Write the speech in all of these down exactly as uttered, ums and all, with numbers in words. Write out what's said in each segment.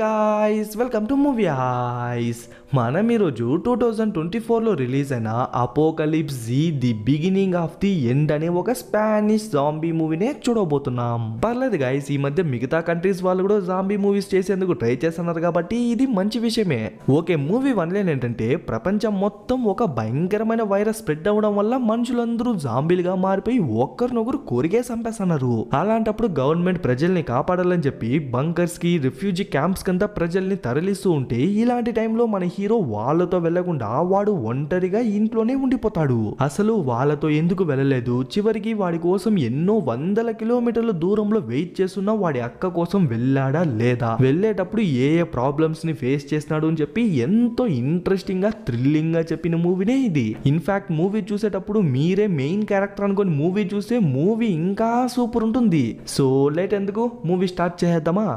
Guys welcome to movie आइस मनम ई रोजु टू थाउजेंड ट्वेंटी फोर लो रिलीज అయిన Apocalypse Z the beginning of the end అనే ఒక స్పానిష్ zombie మూవీ నే చూడబోతున్నాం। పర్లేదు गाइस ఈ మధ్య మిగతా కంట్రీస్ వాళ్ళు కూడా zombie మూవీస్ చేసేందుకు ట్రై చేస్తున్నారు కాబట్టి ఇది మంచి విషయమే। ఓకే మూవీ వన్ లైన్ ఏంటంటే ప్రపంచం మొత్తం ఒక భయంకరమైన వైరస్ స్ప్రెడ్ అవడం వల్ల మనుషులందరూ జాంబీలుగా మారిపోయి ఒక్కరినొకరు కొరిగే సంపేస్తున్నారు। అలాంటప్పుడు గవర్నమెంట్ ప్రజల్ని కాపాడాలని చెప్పి బంకర్స్ కి రిఫ్యూజీ క్యాంప్స్ కంతా ప్రజల్ని తరలిస్తూ ఉంటే ఇలాంటి టైంలో మన హీరో వాళ్ళతో వెళ్ళకుండా వాడు ఒంటరిగా ఇంట్లోనే ఉండిపోతాడు। అసలు వాళ్ళతో ఎందుకు వెళ్ళలేదు, చివరికి వాడి కోసం ఎన్నో వందల కిలోమీటర్ల దూరంలో వెయిట్ చేస్తున్న వాడి అక్క కోసం వెళ్ళాడా లేదా, వెళ్ళేటప్పుడు ఏ ఏ ప్రాబ్లమ్స్ ని ఫేస్ చేస్తున్నాడు అని చెప్పి ఎంతో ఇంట్రెస్టింగ్ గా థ్రిల్లింగ్ గా చెప్పిన మూవీనే ఇది। ఇన్ఫాక్ట్ మూవీ చూసేటప్పుడు మీరే మెయిన్ క్యారెక్టర్ అనుకొని మూవీ చూస్తే మూవీ ఇంకా సూపర్ ఉంటుంది। సో లేట్ ఎందుకు మూవీ స్టార్ట్ చేద్దామా।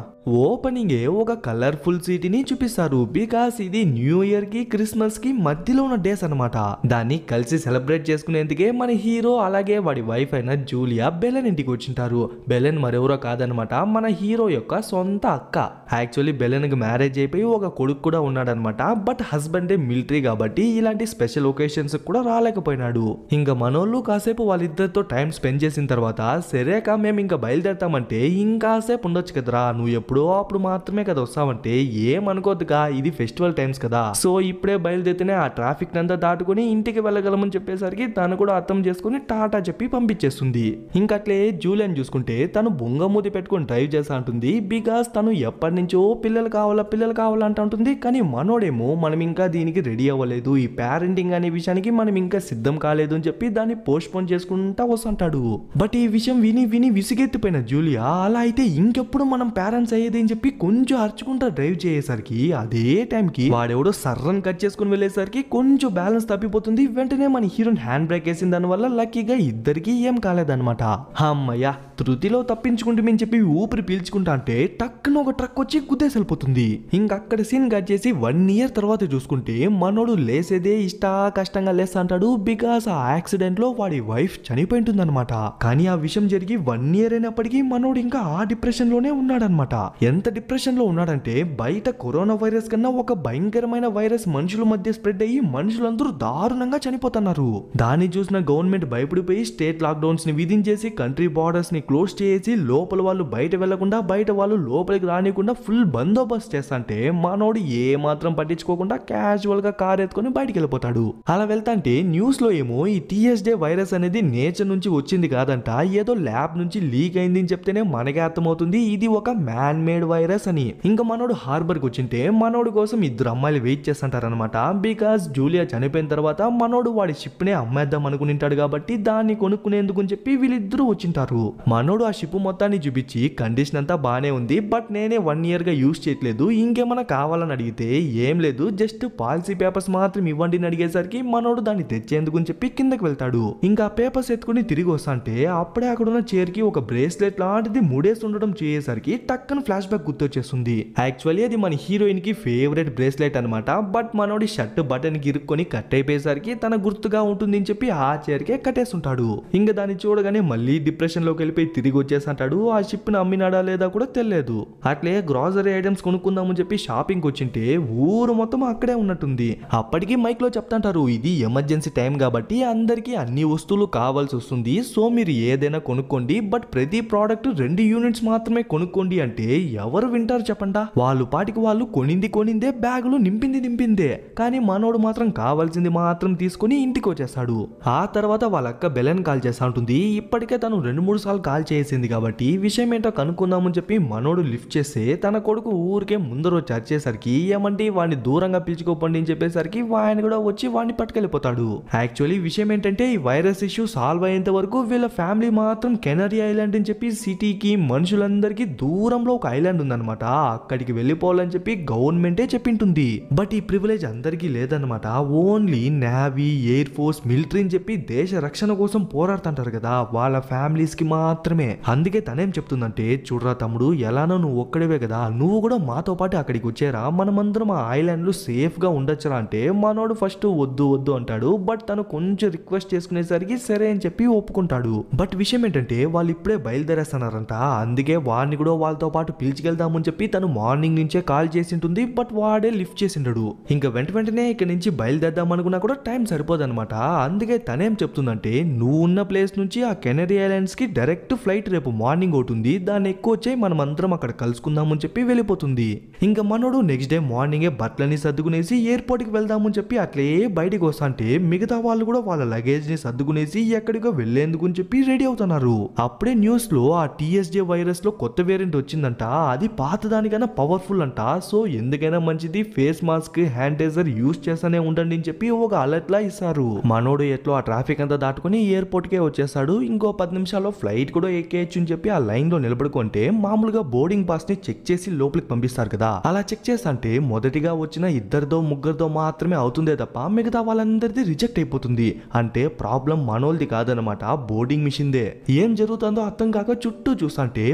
ఓపెనింగ్ ఏ ఒక కలర్ఫుల్ సిటీని చూపిస్తారు బికాస్ ఇది న్యూ ఇయర్ కి క్రిస్మస్ కి మధ్యలో ఉన్న డేస్ అన్నమాట। దాన్ని కలిసి సెలబ్రేట్ చేసుకునేందుకే మన హీరో అలాగే వాడి వైఫ్ అయిన జూలియా బెలెన్ ఇంటికి వచ్చింటారు। బెలెన్ మరెవరో కాదనమాట, మన హీరో యొక్క సొంత అక్క। యాక్చువల్లీ బెలెన్ కి మ్యారేజ్ అయిపోయి ఒక కొడుకు కూడా ఉన్నాడనమాట, బట్ హస్బెండే మిలిటరీ కాబట్టి ఇలాంటి స్పెషల్ ఒకేషన్స్ కూడా రాలేకపోయినాడు। ఇంకా మనోళ్ళు కాసేపు వాళ్ళిద్దరితో టైం స్పెండ్ చేసిన తర్వాత సరేకా మేము ఇంకా బయలుదేరతామంటే ఇంకాసేపు ఉండొచ్చు కదరా, నువ్వు ఎప్పుడు అప్పుడు మాత్రమే కదా వస్తామంటే ఏమనుకోద్దుగా, ఇది ఫెస్టివల్ టైమ్స్ కదా, సో ఇప్పుడే బయలుదేరితేనే ఆ ట్రాఫిక్ అంతా దాటుకుని ఇంటికి వెళ్ళగలమని చెప్పేసరికి తను కూడా అర్థం చేసుకుని టాటా చెప్పి పంపించేస్తుంది। ఇంకట్లే జూలియన్ చూసుకుంటే తను బొంగమూతి పెట్టుకుని డ్రైవ్ చేస్తా ఉంటుంది బికాస్ తను ఎప్పటి నుంచో పిల్లలు కావాలా పిల్లలు కావాలంటూ ఉంటుంది। కానీ మనోడేమో మనం ఇంకా దీనికి రెడీ అవ్వలేదు, ఈ పేరెంటింగ్ అనే విషయానికి మనం ఇంకా సిద్ధం కాలేదు అని చెప్పి దాన్ని పోస్ట్ పోన్ చేసుకుంటా వస్తుంటాడు। బట్ ఈ విషయం విని విని విసిగెత్తిపోయిన జూలియా అలా అయితే ఇంకెప్పుడు మనం పేరెంట్స్ అని చెప్పి కొంచెం అర్చుకుంటా డ్రైవ్ చేసేసరికి అదే టైంకి వాడెవడో సర్రన్ కట్ చేసుకుని వెళ్ళేసరికి కొంచెం బ్యాలెన్స్ తప్పిపోతుంది। వెంటనే మన హీరోని హ్యాండ్ బ్రేక్ వేసిన దాని వల్ల లక్కీగా ఇద్దరికి ఏం కాలేదన్నమాట। అమ్మయ్య తృతిలో తప్పించుకుంటే మేము చెప్పి ఊపిరి పీల్చుకుంటా అంటే టక్కున ఒక ట్రక్ వచ్చి గుద్దేసి వెళ్ళిపోతుంది। ఇంక అక్కడ సీన్ కట్ చేసి వన్ ఇయర్ తర్వాత చూసుకుంటే మనోడు లేసేదే ఇష్ట కష్టంగా లేస్తా అంటాడు బికాస్ ఆ యాక్సిడెంట్ లో వాడి వైఫ్ చనిపోయి ఉంటుందన్నమాట। కానీ ఆ విషయం జరిగి వన్ ఇయర్ అయినప్పటికీ మనోడు ఇంకా ఆ డిప్రెషన్ లోనే ఉన్నాడనమాట। ఎంత డిప్రెషన్ లో ఉన్నాడంటే బయట కరోనా వైరస్ కన్నా ఒక భయంకరమైన వైరస్ మనుషుల మధ్య స్ప్రెడ్ అయ్యి మనుషులందరూ దారుణంగా చనిపోతున్నారు। దాన్ని చూసిన గవర్నమెంట్ భయపడిపోయి స్టేట్ లాక్డౌన్స్ ని విధించేసి కంట్రీ బార్డర్స్ ని క్లోజ్ చేసి లోపల వాళ్ళు బయట వెళ్లకుండా బయట వాళ్ళు లోపలికి రానికుండా ఫుల్ బందోబస్తు చేస్తాంటే మనోడు ఏ మాత్రం పట్టించుకోకుండా క్యాజువల్ గా కార్ ఎత్తుకొని బయటికి వెళ్ళిపోతాడు। అలా వెళ్తాంటే న్యూస్ లో ఏమో ఈ టీఎస్డే వైరస్ అనేది నేచర్ నుంచి వచ్చింది కాదంట, ఏదో ల్యాబ్ నుంచి లీక్ అయింది అని చెప్తేనే మనకే అర్థమవుతుంది ఇది ఒక మ్యాన్ మేడ్ వైరస్ అని। ఇంకా మనోడు హార్బర్ కు వచ్చింటే మనోడు కోసం ఇద్దరు అమ్మాయిలు వెయిట్ చేస్తుంటారనమాట బికాస్ జూలియా చనిపోయిన తర్వాత మనోడు వాడి షిప్ నే అమ్మేద్దాం అనుకుంటాడు కాబట్టి దాన్ని కొనుక్కునేందుకు అని చెప్పి వీళ్ళిద్దరూ వచ్చింటారు। మనోడు ఆ షిప్ మొత్తాన్ని చూపించి కండిషన్ అంతా బానే ఉంది, బట్ నేనే వన్ ఇయర్ గా యూజ్ చేయట్లేదు, ఇంకేమైనా కావాలని అడిగితే ఏం లేదు జస్ట్ పాలసీ పేపర్స్ మాత్రం ఇవ్వండి అని అడిగేసరికి మనోడు దాన్ని తెచ్చేందుకు అని చెప్పి కిందకి వెళ్తాడు। ఇంకా పేపర్స్ ఎత్తుకుని తిరిగి వస్తా అంటే అప్పుడే అక్కడున్న చైర్ కి ఒక బ్రేస్లెట్ లాంటిది మూడేసి ఉండడం చేసేసరికి టక్కన ఫ్లాష్ బ్యాక్ గుర్తొచ్చేస్తుంది। యాక్చువల్లీ అది మన హీరోయిన్ కి ఫేవరెట్ బ్రేస్లెట్ అనమాట, బట్ మనోడి షర్ట్ బటన్ కి ఇరుక్కొని కట్ అయిపోయేసరికి తన గుర్తుగా ఉంటుంది అని చెప్పి ఆ చైర్కే కట్టేస్తుంటాడు। ఇంకా దాన్ని చూడగానే మళ్ళీ డిప్రెషన్ లోకి వెళ్ళిపోయి తిరిగి వచ్చేసంటాడు, ఆ షిప్ ని అమ్మినాడా లేదా కూడా తెలియదు। అట్లే గ్రాసరీ ఐటమ్స్ కొనుక్కుందామని చెప్పి షాపింగ్ వచ్చింటే ఊరు మొత్తం అక్కడే ఉన్నట్టుంది। అప్పటికి మైక్ లో చెప్తాంటారు ఇది ఎమర్జెన్సీ టైం కాబట్టి అందరికి అన్ని వస్తువులు కావాల్సి వస్తుంది, సో మీరు ఏదైనా కొనుక్కోండి, బట్ ప్రతి ప్రోడక్ట్ రెండు యూనిట్స్ మాత్రమే కొనుక్కోండి అంటే ఎవరు వింటారు చెప్పండా। వాళ్ళు పాటికి వాళ్ళు కొనింది కొనిందే బ్యాగులు నింపింది నింపిందే, కానీ మనోడు మాత్రం కావాల్సింది మాత్రం తీసుకుని ఇంటికి వచ్చేస్తాడు। ఆ తర్వాత వాళ్ళ అక్క బెలెన్ కాల్ చేస్తా ఉంటుంది, ఇప్పటికే తను రెండు మూడు సార్లు కాల్ చేసింది కాబట్టి విషయం ఏంటో కనుక్కుందామని చెప్పి మనోడు లిఫ్ట్ చేస్తే తన కొడుకు ఊరికే ముందరో చర్చేసరికి ఏమంటే వాడిని దూరంగా పిలుచుకోపండి అని చెప్పేసరికి ఆయన కూడా వచ్చి వాడిని పట్టుకెళ్ళిపోతాడు। యాక్చువల్లీ విషయం ఏంటంటే ఈ వైరస్ ఇష్యూ సాల్వ్ అయ్యేంత వరకు వీళ్ళ ఫ్యామిలీ మాత్రం కెనరీ ఐలాండ్ అని చెప్పి సిటీకి మనుషులందరికీ దూరంలో ఒక ఐలాండ్ ఉందన్నమాట, అక్కడికి వెళ్ళిపోవాలని చెప్పి గవర్నమెంటే చెప్పింటుంది। బట్ ఈ ప్రివిలేజ్ అందరికీ లేదనమాట, only navy air force military అని చెప్పి దేశ రక్షణ కోసం పోరాడుతుంటారు కదా వాళ్ళ ఫ్యామిలీస్ కి మాత్రమే। అందుకే తనేం చెప్తుందంటే చూడరా తమ్ముడు, ఎలానో నువ్వు ఒక్కడేవే కదా, నువ్వు కూడా మాతో పాటు అక్కడికి వచ్చేరా, మనమందరం ఆ ఐలాండ్ లో సేఫ్ గా ఉండొచ్చరా అంటే మనోడు ఫస్ట్ వద్దు వద్దు అంటాడు, బట్ తను కొంచెం రిక్వెస్ట్ చేసుకునేసరికి సరే అని చెప్పి ఒప్పుకుంటాడు। బట్ విషయం ఏంటంటే వాళ్ళు ఇప్పుడే బయలుదేరేస్తున్నారంట, అందుకే వాడిని కూడా వాళ్ళతో పాటు पीलुकेदामनि चेप्पि तनु मार्निंग नुंचे काल चेसिंटुंदी बट वाडे लिफ्ट चेसिंटाडु इंका वेंट वेंटने इक्कड नुंची बयलुदेद्दाम अनुकुन्ना कूडा टाइम सरिपोदन्नमाट अंदुके तनेम चेप्तुंदंटे नुव्वु उन्न प्लेस नुंची आ कैनरी ऐलैंड्स की डायरेक्ट फ्लाइट रेपु मार्निंग ओटुंदी दानि एक्को चेयि मनमंतरम अक्कड कलुसुकुंदामनि चेप्पि वेल्लिपोतुंदी इंका मनोडु नेक्स्ट डे मार्निंगे बट्लनी सद्दुकुनेसी एयरपोर्ट की वेल्दामनि चेप्पि अट्ले बयटिकि वस्तांटे मिगता वाळ्ळु कूडा वाळ्ळ लगेज नि सद्दुकुनेसी एक्कडिको वेल्लेंदुकु अनि चेप्पि रेडी अवुतारु अप्पुडे न्यूस लो आ टीएसजे वायरस लो కొత్త వేరియంట్ వచ్చిందంట అది పాత దానికన్నా పవర్ఫుల్ అంట సో ఎందుకైనా మంచిది face mask hand sanitizer use చేస్తూనే ఉండండి అని చెప్పి ఒక అలర్ట్ లా ఇస్తారు మనోడు ఎట్లో ఆ ట్రాఫిక్ అంతా దాటుకొని ఎయిర్‌పోర్ట్ కే వచ్చేసాడు ఇంకో పది నిమిషాల్లో ఫ్లైట్ కూడా ఎక్కేయొచ్చు అని చెప్పి ఆ లైన్ లో నిలబడుకుంటే మామూలుగా బోర్డింగ్ పాస్ ని చెక్ చేసి లోపలికి పంపిస్తారు కదా అలా చెక్ చేస్తంటే మొదటిగా వచ్చిన ఇద్దర్దో ముగ్గుర్దో మాత్రమే అవుతుందే తప్ప మిగతా వాళ్ళందరిది రిజెక్ట్ అయిపోతుంది అంటే ప్రాబ్లం మనోల్ది కాదన్నమాట బోర్డింగ్ మిషన్ దే ఏం జరుగుతుందో అర్థం కాక చుట్టూ చూస్తంటే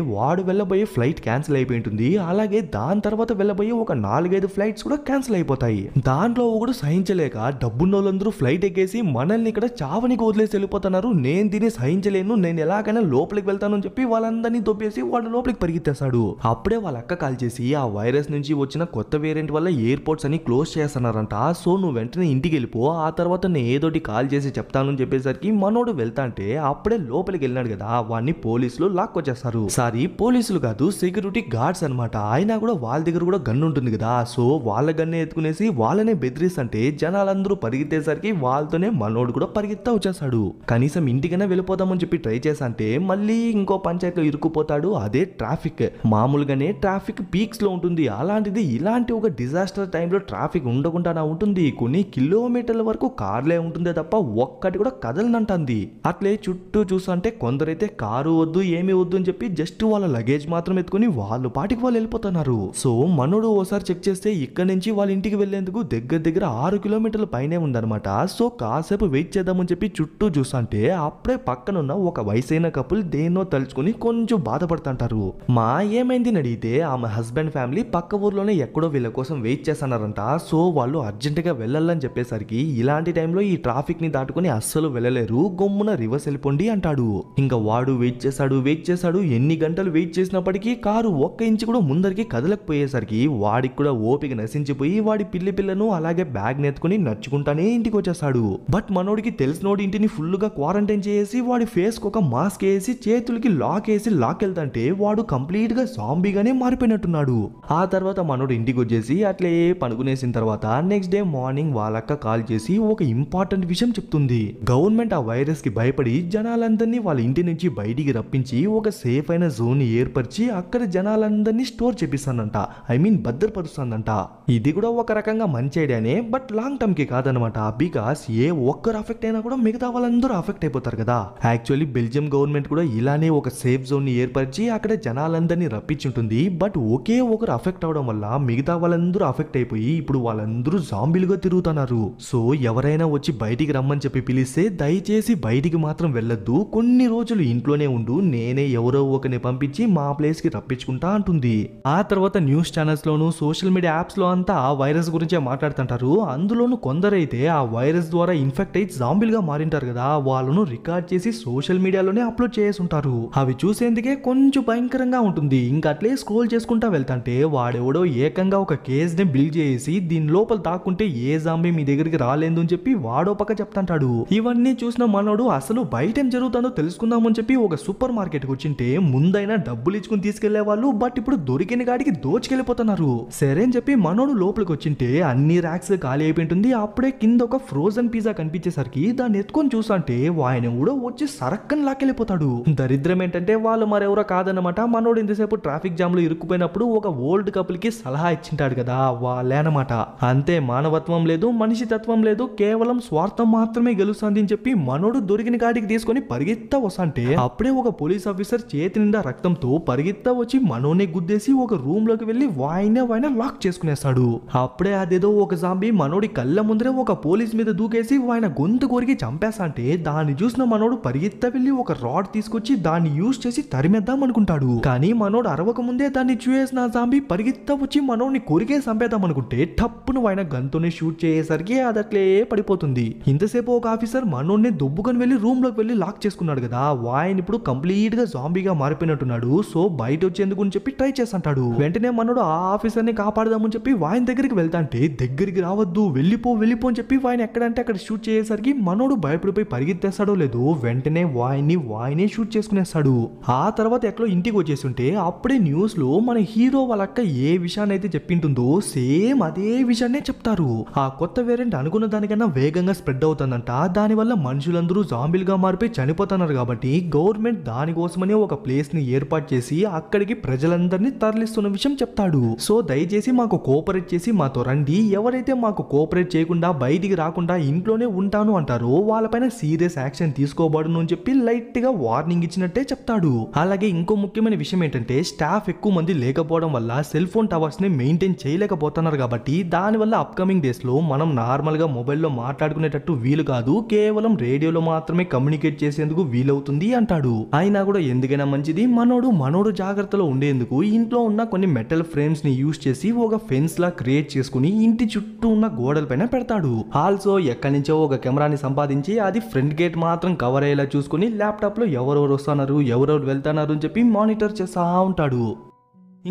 వెళ్ళబోయే ఫ్లైట్ క్యాన్సిల్ అయిపోయింటుంది అలాగే దాని తర్వాత వెళ్ళబోయే ఒక నాలుగైదు ఫ్లైట్స్ కూడా క్యాన్సిల్ అయిపోతాయి దాంట్లో ఒకడు సహించలేక డబ్బున్నోళ్ళందరూ ఫ్లైట్ ఎక్కేసి మనల్ని ఇక్కడ చావనికి వదిలేసి వెళ్ళిపోతున్నారు నేను దీన్ని సహించలేను నేను ఎలాగైనా లోపలికి వెళ్తాను అని చెప్పి వాళ్ళందరినీ దొబ్బేసి వాడు లోపలికి పరిగెత్తేసాడు అప్పుడే వాళ్ళ అక్క కాల్ చేసి ఆ వైరస్ నుంచి వచ్చిన కొత్త వేరియంట్ వల్ల ఎయిర్‌పోర్ట్స్ అన్ని క్లోజ్ చేస్తున్నారంట సో నువ్వు వెంటనే ఇంటికి వెళ్ళిపో ఆ తర్వాత నేను ఏదోటి కాల్ చేసి చెప్తాను అని చెప్పేసరికి మనోడు వెళ్తాంటే అప్పుడే లోపలికి వెళ్ళాడు కదా వాన్ని పోలీసులు లాక్కొచ్చేసారు సారీ పోలీసులు కాదు సెక్యూరిటీ గార్డ్స్ అన్నమాట అయినా కూడా వాళ్ళ దగ్గర కూడా గన్ ఉంటుంది కదా సో వాళ్ళ గన్నే ఎత్తుకునేసి వాళ్ళనే బెదిరిస్తంటే జనాలందరూ పరిగెత్తేసరికి వాళ్ళతోనే మనోడు కూడా పరిగెత్తా వచ్చేసాడు కనీసం ఇంటికైనా వెళ్ళిపోదామని చెప్పి ట్రై చేశాంటే మళ్ళీ ఇంకో పంచాయతీలో ఇరుక్కుపోతాడు అదే ట్రాఫిక్ మామూలుగానే ట్రాఫిక్ పీక్స్ లో ఉంటుంది అలాంటిది ఇలాంటి ఒక డిజాస్టర్ టైంలో ట్రాఫిక్ ఉండకుండానే ఉంటుంది కొన్ని కిలోమీటర్ల వరకు కార్లే ఉంటుందే తప్ప ఒక్కటి కూడా కదలనంటుంది అట్లే చుట్టూ చూసంటే కొందరైతే కారు వద్దు ఏమీ వద్దు అని చెప్పి జస్ట్ వాళ్ళ लगेज मात्रम एत्तुकोनी वाळ्ळ पाटिकि वाळ्ळ एल्लिपोतारु सो मनोडु ओसारि चेक चेस्ते इक्कड नुंची वाळ्ळ इंटिकि वेल्लेंदुकु दग्गर दग्गर आरु किलोमीटर्ल पैने उंदन्नमाट सो कासेपु वेट चेद्दामनि चेप्पि चुट्टू चूसंटे अप्पुडे पक्कन उन्न ओक वयसैन कपल देन्नो तलुचुकोनि कोंచెం बाधपडुतंटारु मा एमैंदिनि अडिगिते आमे हस्बेंड फ्यामिली पक्क ऊर्लोने एक्कडो वीళ్ళ कोसम वेट चेस्तुन्नारंट सो वाळ्ळ अर्जेंट गा वेल्लाలని చెప్పేసరికి ఇలాంటి టైంలో ఈ ట్రాఫిక్ ని దాటుకొని అస్సలు వెళ్ళలేరు గొమ్మున రివర్స్ వెళ్ళిపోండి అంటాడు ఇంకా వాడు వెయిట్ చేసాడు వెయిట్ చేసాడు ఎన్ని గంటలు వెయిట్ చేసినప్పటికీ కారు ఒక్క ఇంచు కూడా ముందరికి కదలకపోయేసరికి వాడికి కూడా ఓపిక నశించిపోయి వాడి పిల్లి పిల్లను అలాగే బ్యాగ్ నెత్తుకుని నడుచుకుంటానే ఇంటికి వచ్చేసాడు బట్ మనోడికి తెలిసినోడి ఇంటిని ఫుల్ గా క్వారంటైన్ చేసి వాడి ఫేస్ కు ఒక మాస్క్ వేసి చేతులకి లాక్ వేసి లాక్ వెళ్తాంటే వాడు కంప్లీట్ గా సాంబీగానే మారిపోయినట్టున్నాడు ఆ తర్వాత మనోడు ఇంటికి వచ్చేసి అట్లే పనుకునేసిన తర్వాత నెక్స్ట్ డే మార్నింగ్ వాళ్ళక్క కాల్ చేసి ఒక ఇంపార్టెంట్ విషయం చెప్తుంది గవర్నమెంట్ ఆ వైరస్ కి భయపడి జనాలందరినీ వాళ్ళ ఇంటి నుంచి బయటికి రప్పించి ఒక సేఫ్ అయిన జోన్ ఏర్పరిచి అక్కడ జనాలందరినీ స్టోర్ చేపిస్తానంట ఐ మీన్ భద్రపరుస్తానంట ఇది కూడా ఒక రకంగా మంచి ఐడియానే బట్ లాంగ్ టర్మ్ కి కాదనమాట బికాస్ ఏ ఒక్కరు అఫెక్ట్ అయినా కూడా మిగతా వాళ్ళందరూ అఫెక్ట్ అయిపోతారు కదా యాక్చువల్లీ బెల్జియం గవర్నమెంట్ కూడా ఇలానే ఒక సేఫ్ జోన్ ని ఏర్పరిచి అక్కడ జనాలందరినీ రప్పించుంటుంది బట్ ఒకే ఒకరు అఫెక్ట్ అవడం వల్ల మిగతా వాళ్ళందరూ అఫెక్ట్ అయిపోయి ఇప్పుడు వాళ్ళందరూ జాంబీలుగా తిరుగుతున్నారు సో ఎవరైనా వచ్చి బయటికి రమ్మని చెప్పి పిలిస్తే దయచేసి బయటికి మాత్రం వెళ్ళొద్దు కొన్ని రోజులు ఇంట్లోనే ఉండు నేనే ఎవరో ఒకరిని పంపించి మా ప్లేస్ కి రప్పించుకుంటా అంటుంది ఆ తర్వాత న్యూస్ ఛానల్స్ లోను సోషల్ మీడియా యాప్స్ లో అంతా ఆ వైరస్ గురించే మాట్లాడుతుంటారు అందులోను కొందరైతే ఆ వైరస్ ద్వారా ఇన్ఫెక్ట్ అయి జాంబీలుగా మారింటారు కదా వాళ్ళను రికార్డ్ చేసి సోషల్ మీడియాలోనే అప్లోడ్ చేస్తుంటారు అవి చూసేందుకే కొంచెం భయంకరంగా ఉంటుంది ఇంకా అట్లే స్క్రోల్ చేసుకుంటా వెళ్తాంటే వాడెవడో ఏకంగా ఒక కేస్ ని బిల్డ్ చేసి దీని లోపల దాక్కుంటే ఏ జాంబీ మీ దగ్గరికి రాలేదు అని చెప్పి వాడో పక్క చెప్తాంటాడు ఇవన్నీ చూసిన మనోడు అసలు బయట ఏం జరుగుతుందో తెలుసుకుందామని చెప్పి ఒక సూపర్ మార్కెట్ కి వచ్చింటే ముందైనా డబ్బులు ఇచ్చుకుని తీసుకెళ్లే వాళ్ళు బట్ ఇప్పుడు దొరికిన కాడికి దోచుకెళ్ళిపోతున్నారు సరే అని చెప్పి మనోడు లోపలికి వచ్చింటే అన్ని ర్యాక్స్ ఖాళీ అయిపోయింటుంది అప్పుడే కింద ఒక ఫ్రోజన్ పిజ్జా కనిపించేసరికి దాన్ని ఎత్తుకొని చూసంటే ఆయన కూడా వచ్చి సరక్కని లాకెళ్ళిపోతాడు దరిద్రం ఏంటంటే వాళ్ళు మరెవరో కాదనమాట మనోడు ఇంతసేపు ట్రాఫిక్ జామ్ లో ఇరుక్కుపోయినప్పుడు ఒక ఓల్డ్ కపుల్ కి సలహా ఇచ్చింటాడు కదా వాళ్ళేనమాట అంతే మానవత్వం లేదు మనిషి తత్వం లేదు కేవలం స్వార్థం మాత్రమే గెలుస్తుంది అని చెప్పి మనోడు దొరికిన కాడికి తీసుకొని పరిగెత్తా వస్తాంటే అప్పుడే ఒక పోలీస్ ఆఫీసర్ చేతి నిండా రక్తం పరిగెత్తా వచ్చి మనోని గుద్దేసి ఒక రూమ్ లోకి వెళ్లి వాయిన వాయిన లాక్ చేసుకునేస్తాడు అప్పుడే అదేదో ఒక జాంబీ మనోడి కళ్ళ ముందరే ఒక పోలీస్ మీద దూకేసి వాయిన గొంతు కోరికి చంపేస్తాంటే దాన్ని చూసిన మనోడు పరిగెత్తా వెళ్లి ఒక రాడ్ తీసుకొచ్చి దాన్ని యూజ్ చేసి తరిమేద్దాం అనుకుంటాడు కానీ మనోడు అరవక ముందే దాన్ని చూసిన జాంబీ పరిగెత్తా వచ్చి మనోని కోరికే చంపేద్దాం అనుకుంటే టప్పును వాయిన గన్తోనే షూట్ చేసేసరికి అది అట్లే పడిపోతుంది ఇంతసేపు ఒక ఆఫీసర్ మనోని దొబ్బుకొని వెళ్లి రూమ్ లోకి వెళ్లి లాక్ చేసుకున్నాడు కదా వాయిన ఇప్పుడు కంప్లీట్ గా జాంబీగా మారిపోయినట్టున్నాడు సో బయట వచ్చేందుకు ट्रई चेस्तांटाडु वेंटने मनोडु आ आफीसर नि कापाडदामनि चेप्पि वायन दग्गरिकि वेल्तांटे दग्गरिकि रावद्दु वेल्लिपो वेल्लिपो अनि चेप्पि वायन एक्कడంటే అక్కడ షూట్ చేసేసరికి మనోడు భయపడిపోయి పరిగెత్తేస్తాడో లేదో వెంటనే వాయిని వాయినే షూట్ చేసుకునేస్తాడు। ఆ తర్వాత ఎక్కడో ఇంటికి వచ్చేస్తుంటే అప్పుడే న్యూస్ లో మన హీరో వాళ్ళక్క ఏ విషయాన్ని అయితే చెప్పింటుందో సేమ్ అదే విషయాన్నే చెప్తారు। ఆ కొత్త వేరియంట్ అనుకున్న దానికన్నా వేగంగా స్ప్రెడ్ అవుతుందంట, దానివల్ల మనుషులందరూ జాంబీలుగా మారిపోయి చనిపోతున్నారు కాబట్టి గవర్నమెంట్ దాని కోసమనే ఒక ప్లేస్ ని ఏర్పాటు చేసి అక్కడికి ప్రజలందర్నీ తరలిస్తున్న విషయం చెప్తాడు। సో దయచేసి మాకు కోఆపరేట్ చేసి మాతో రండి, ఎవరైతే మాకు కోఆపరేట్ చేయకుండా బయటికి రాకుండా ఇంట్లోనే ఉంటాను అంటారో వాళ్ళపైన సీరియస్ యాక్షన్ తీసుకోబడును అని చెప్పి లైట్ గా వార్నింగ్ ఇచ్చినట్టే చెప్తాడు। అలాగే ఇంకో ముఖ్యమైన విషయం ఏంటంటే స్టాఫ్ ఎక్కువ మంది లేకపోవడం వల్ల సెల్ ఫోన్ టవర్స్ ని మెయింటైన్ చేయలేకపోతున్నారు కాబట్టి దానివల్ల అప్కమింగ్ డేస్ లో మనం నార్మల్ గా మొబైల్లో మాట్లాడుకునేటట్టు వీలు కాదు, కేవలం రేడియోలో మాత్రమే కమ్యూనికేట్ చేసేందుకు వీలవుతుంది అంటాడు। అయినా కూడా ఎందుకైనా మంచిది మనోడు మనోడు జాగ్రత్తలో ఉండేందుకు ఇంట్లో ఉన్న కొన్ని మెటల్ ఫ్రేమ్స్ ని యూజ్ చేసి ఒక ఫెన్స్ లా క్రియేట్ చేసుకుని ఇంటి చుట్టూ ఉన్న గోడలపైన పెడతాడు। ఆల్సో ఎక్కడి నుంచో ఒక కెమెరాని సంపాదించి అది ఫ్రంట్ గేట్ మాత్రం కవర్ అయ్యేలా చూసుకుని ల్యాప్టాప్ లో ఎవరెవరు వస్తున్నారు ఎవరెవరు వెళ్తున్నారు అని చెప్పి మానిటర్ చేస్తా ఉంటాడు।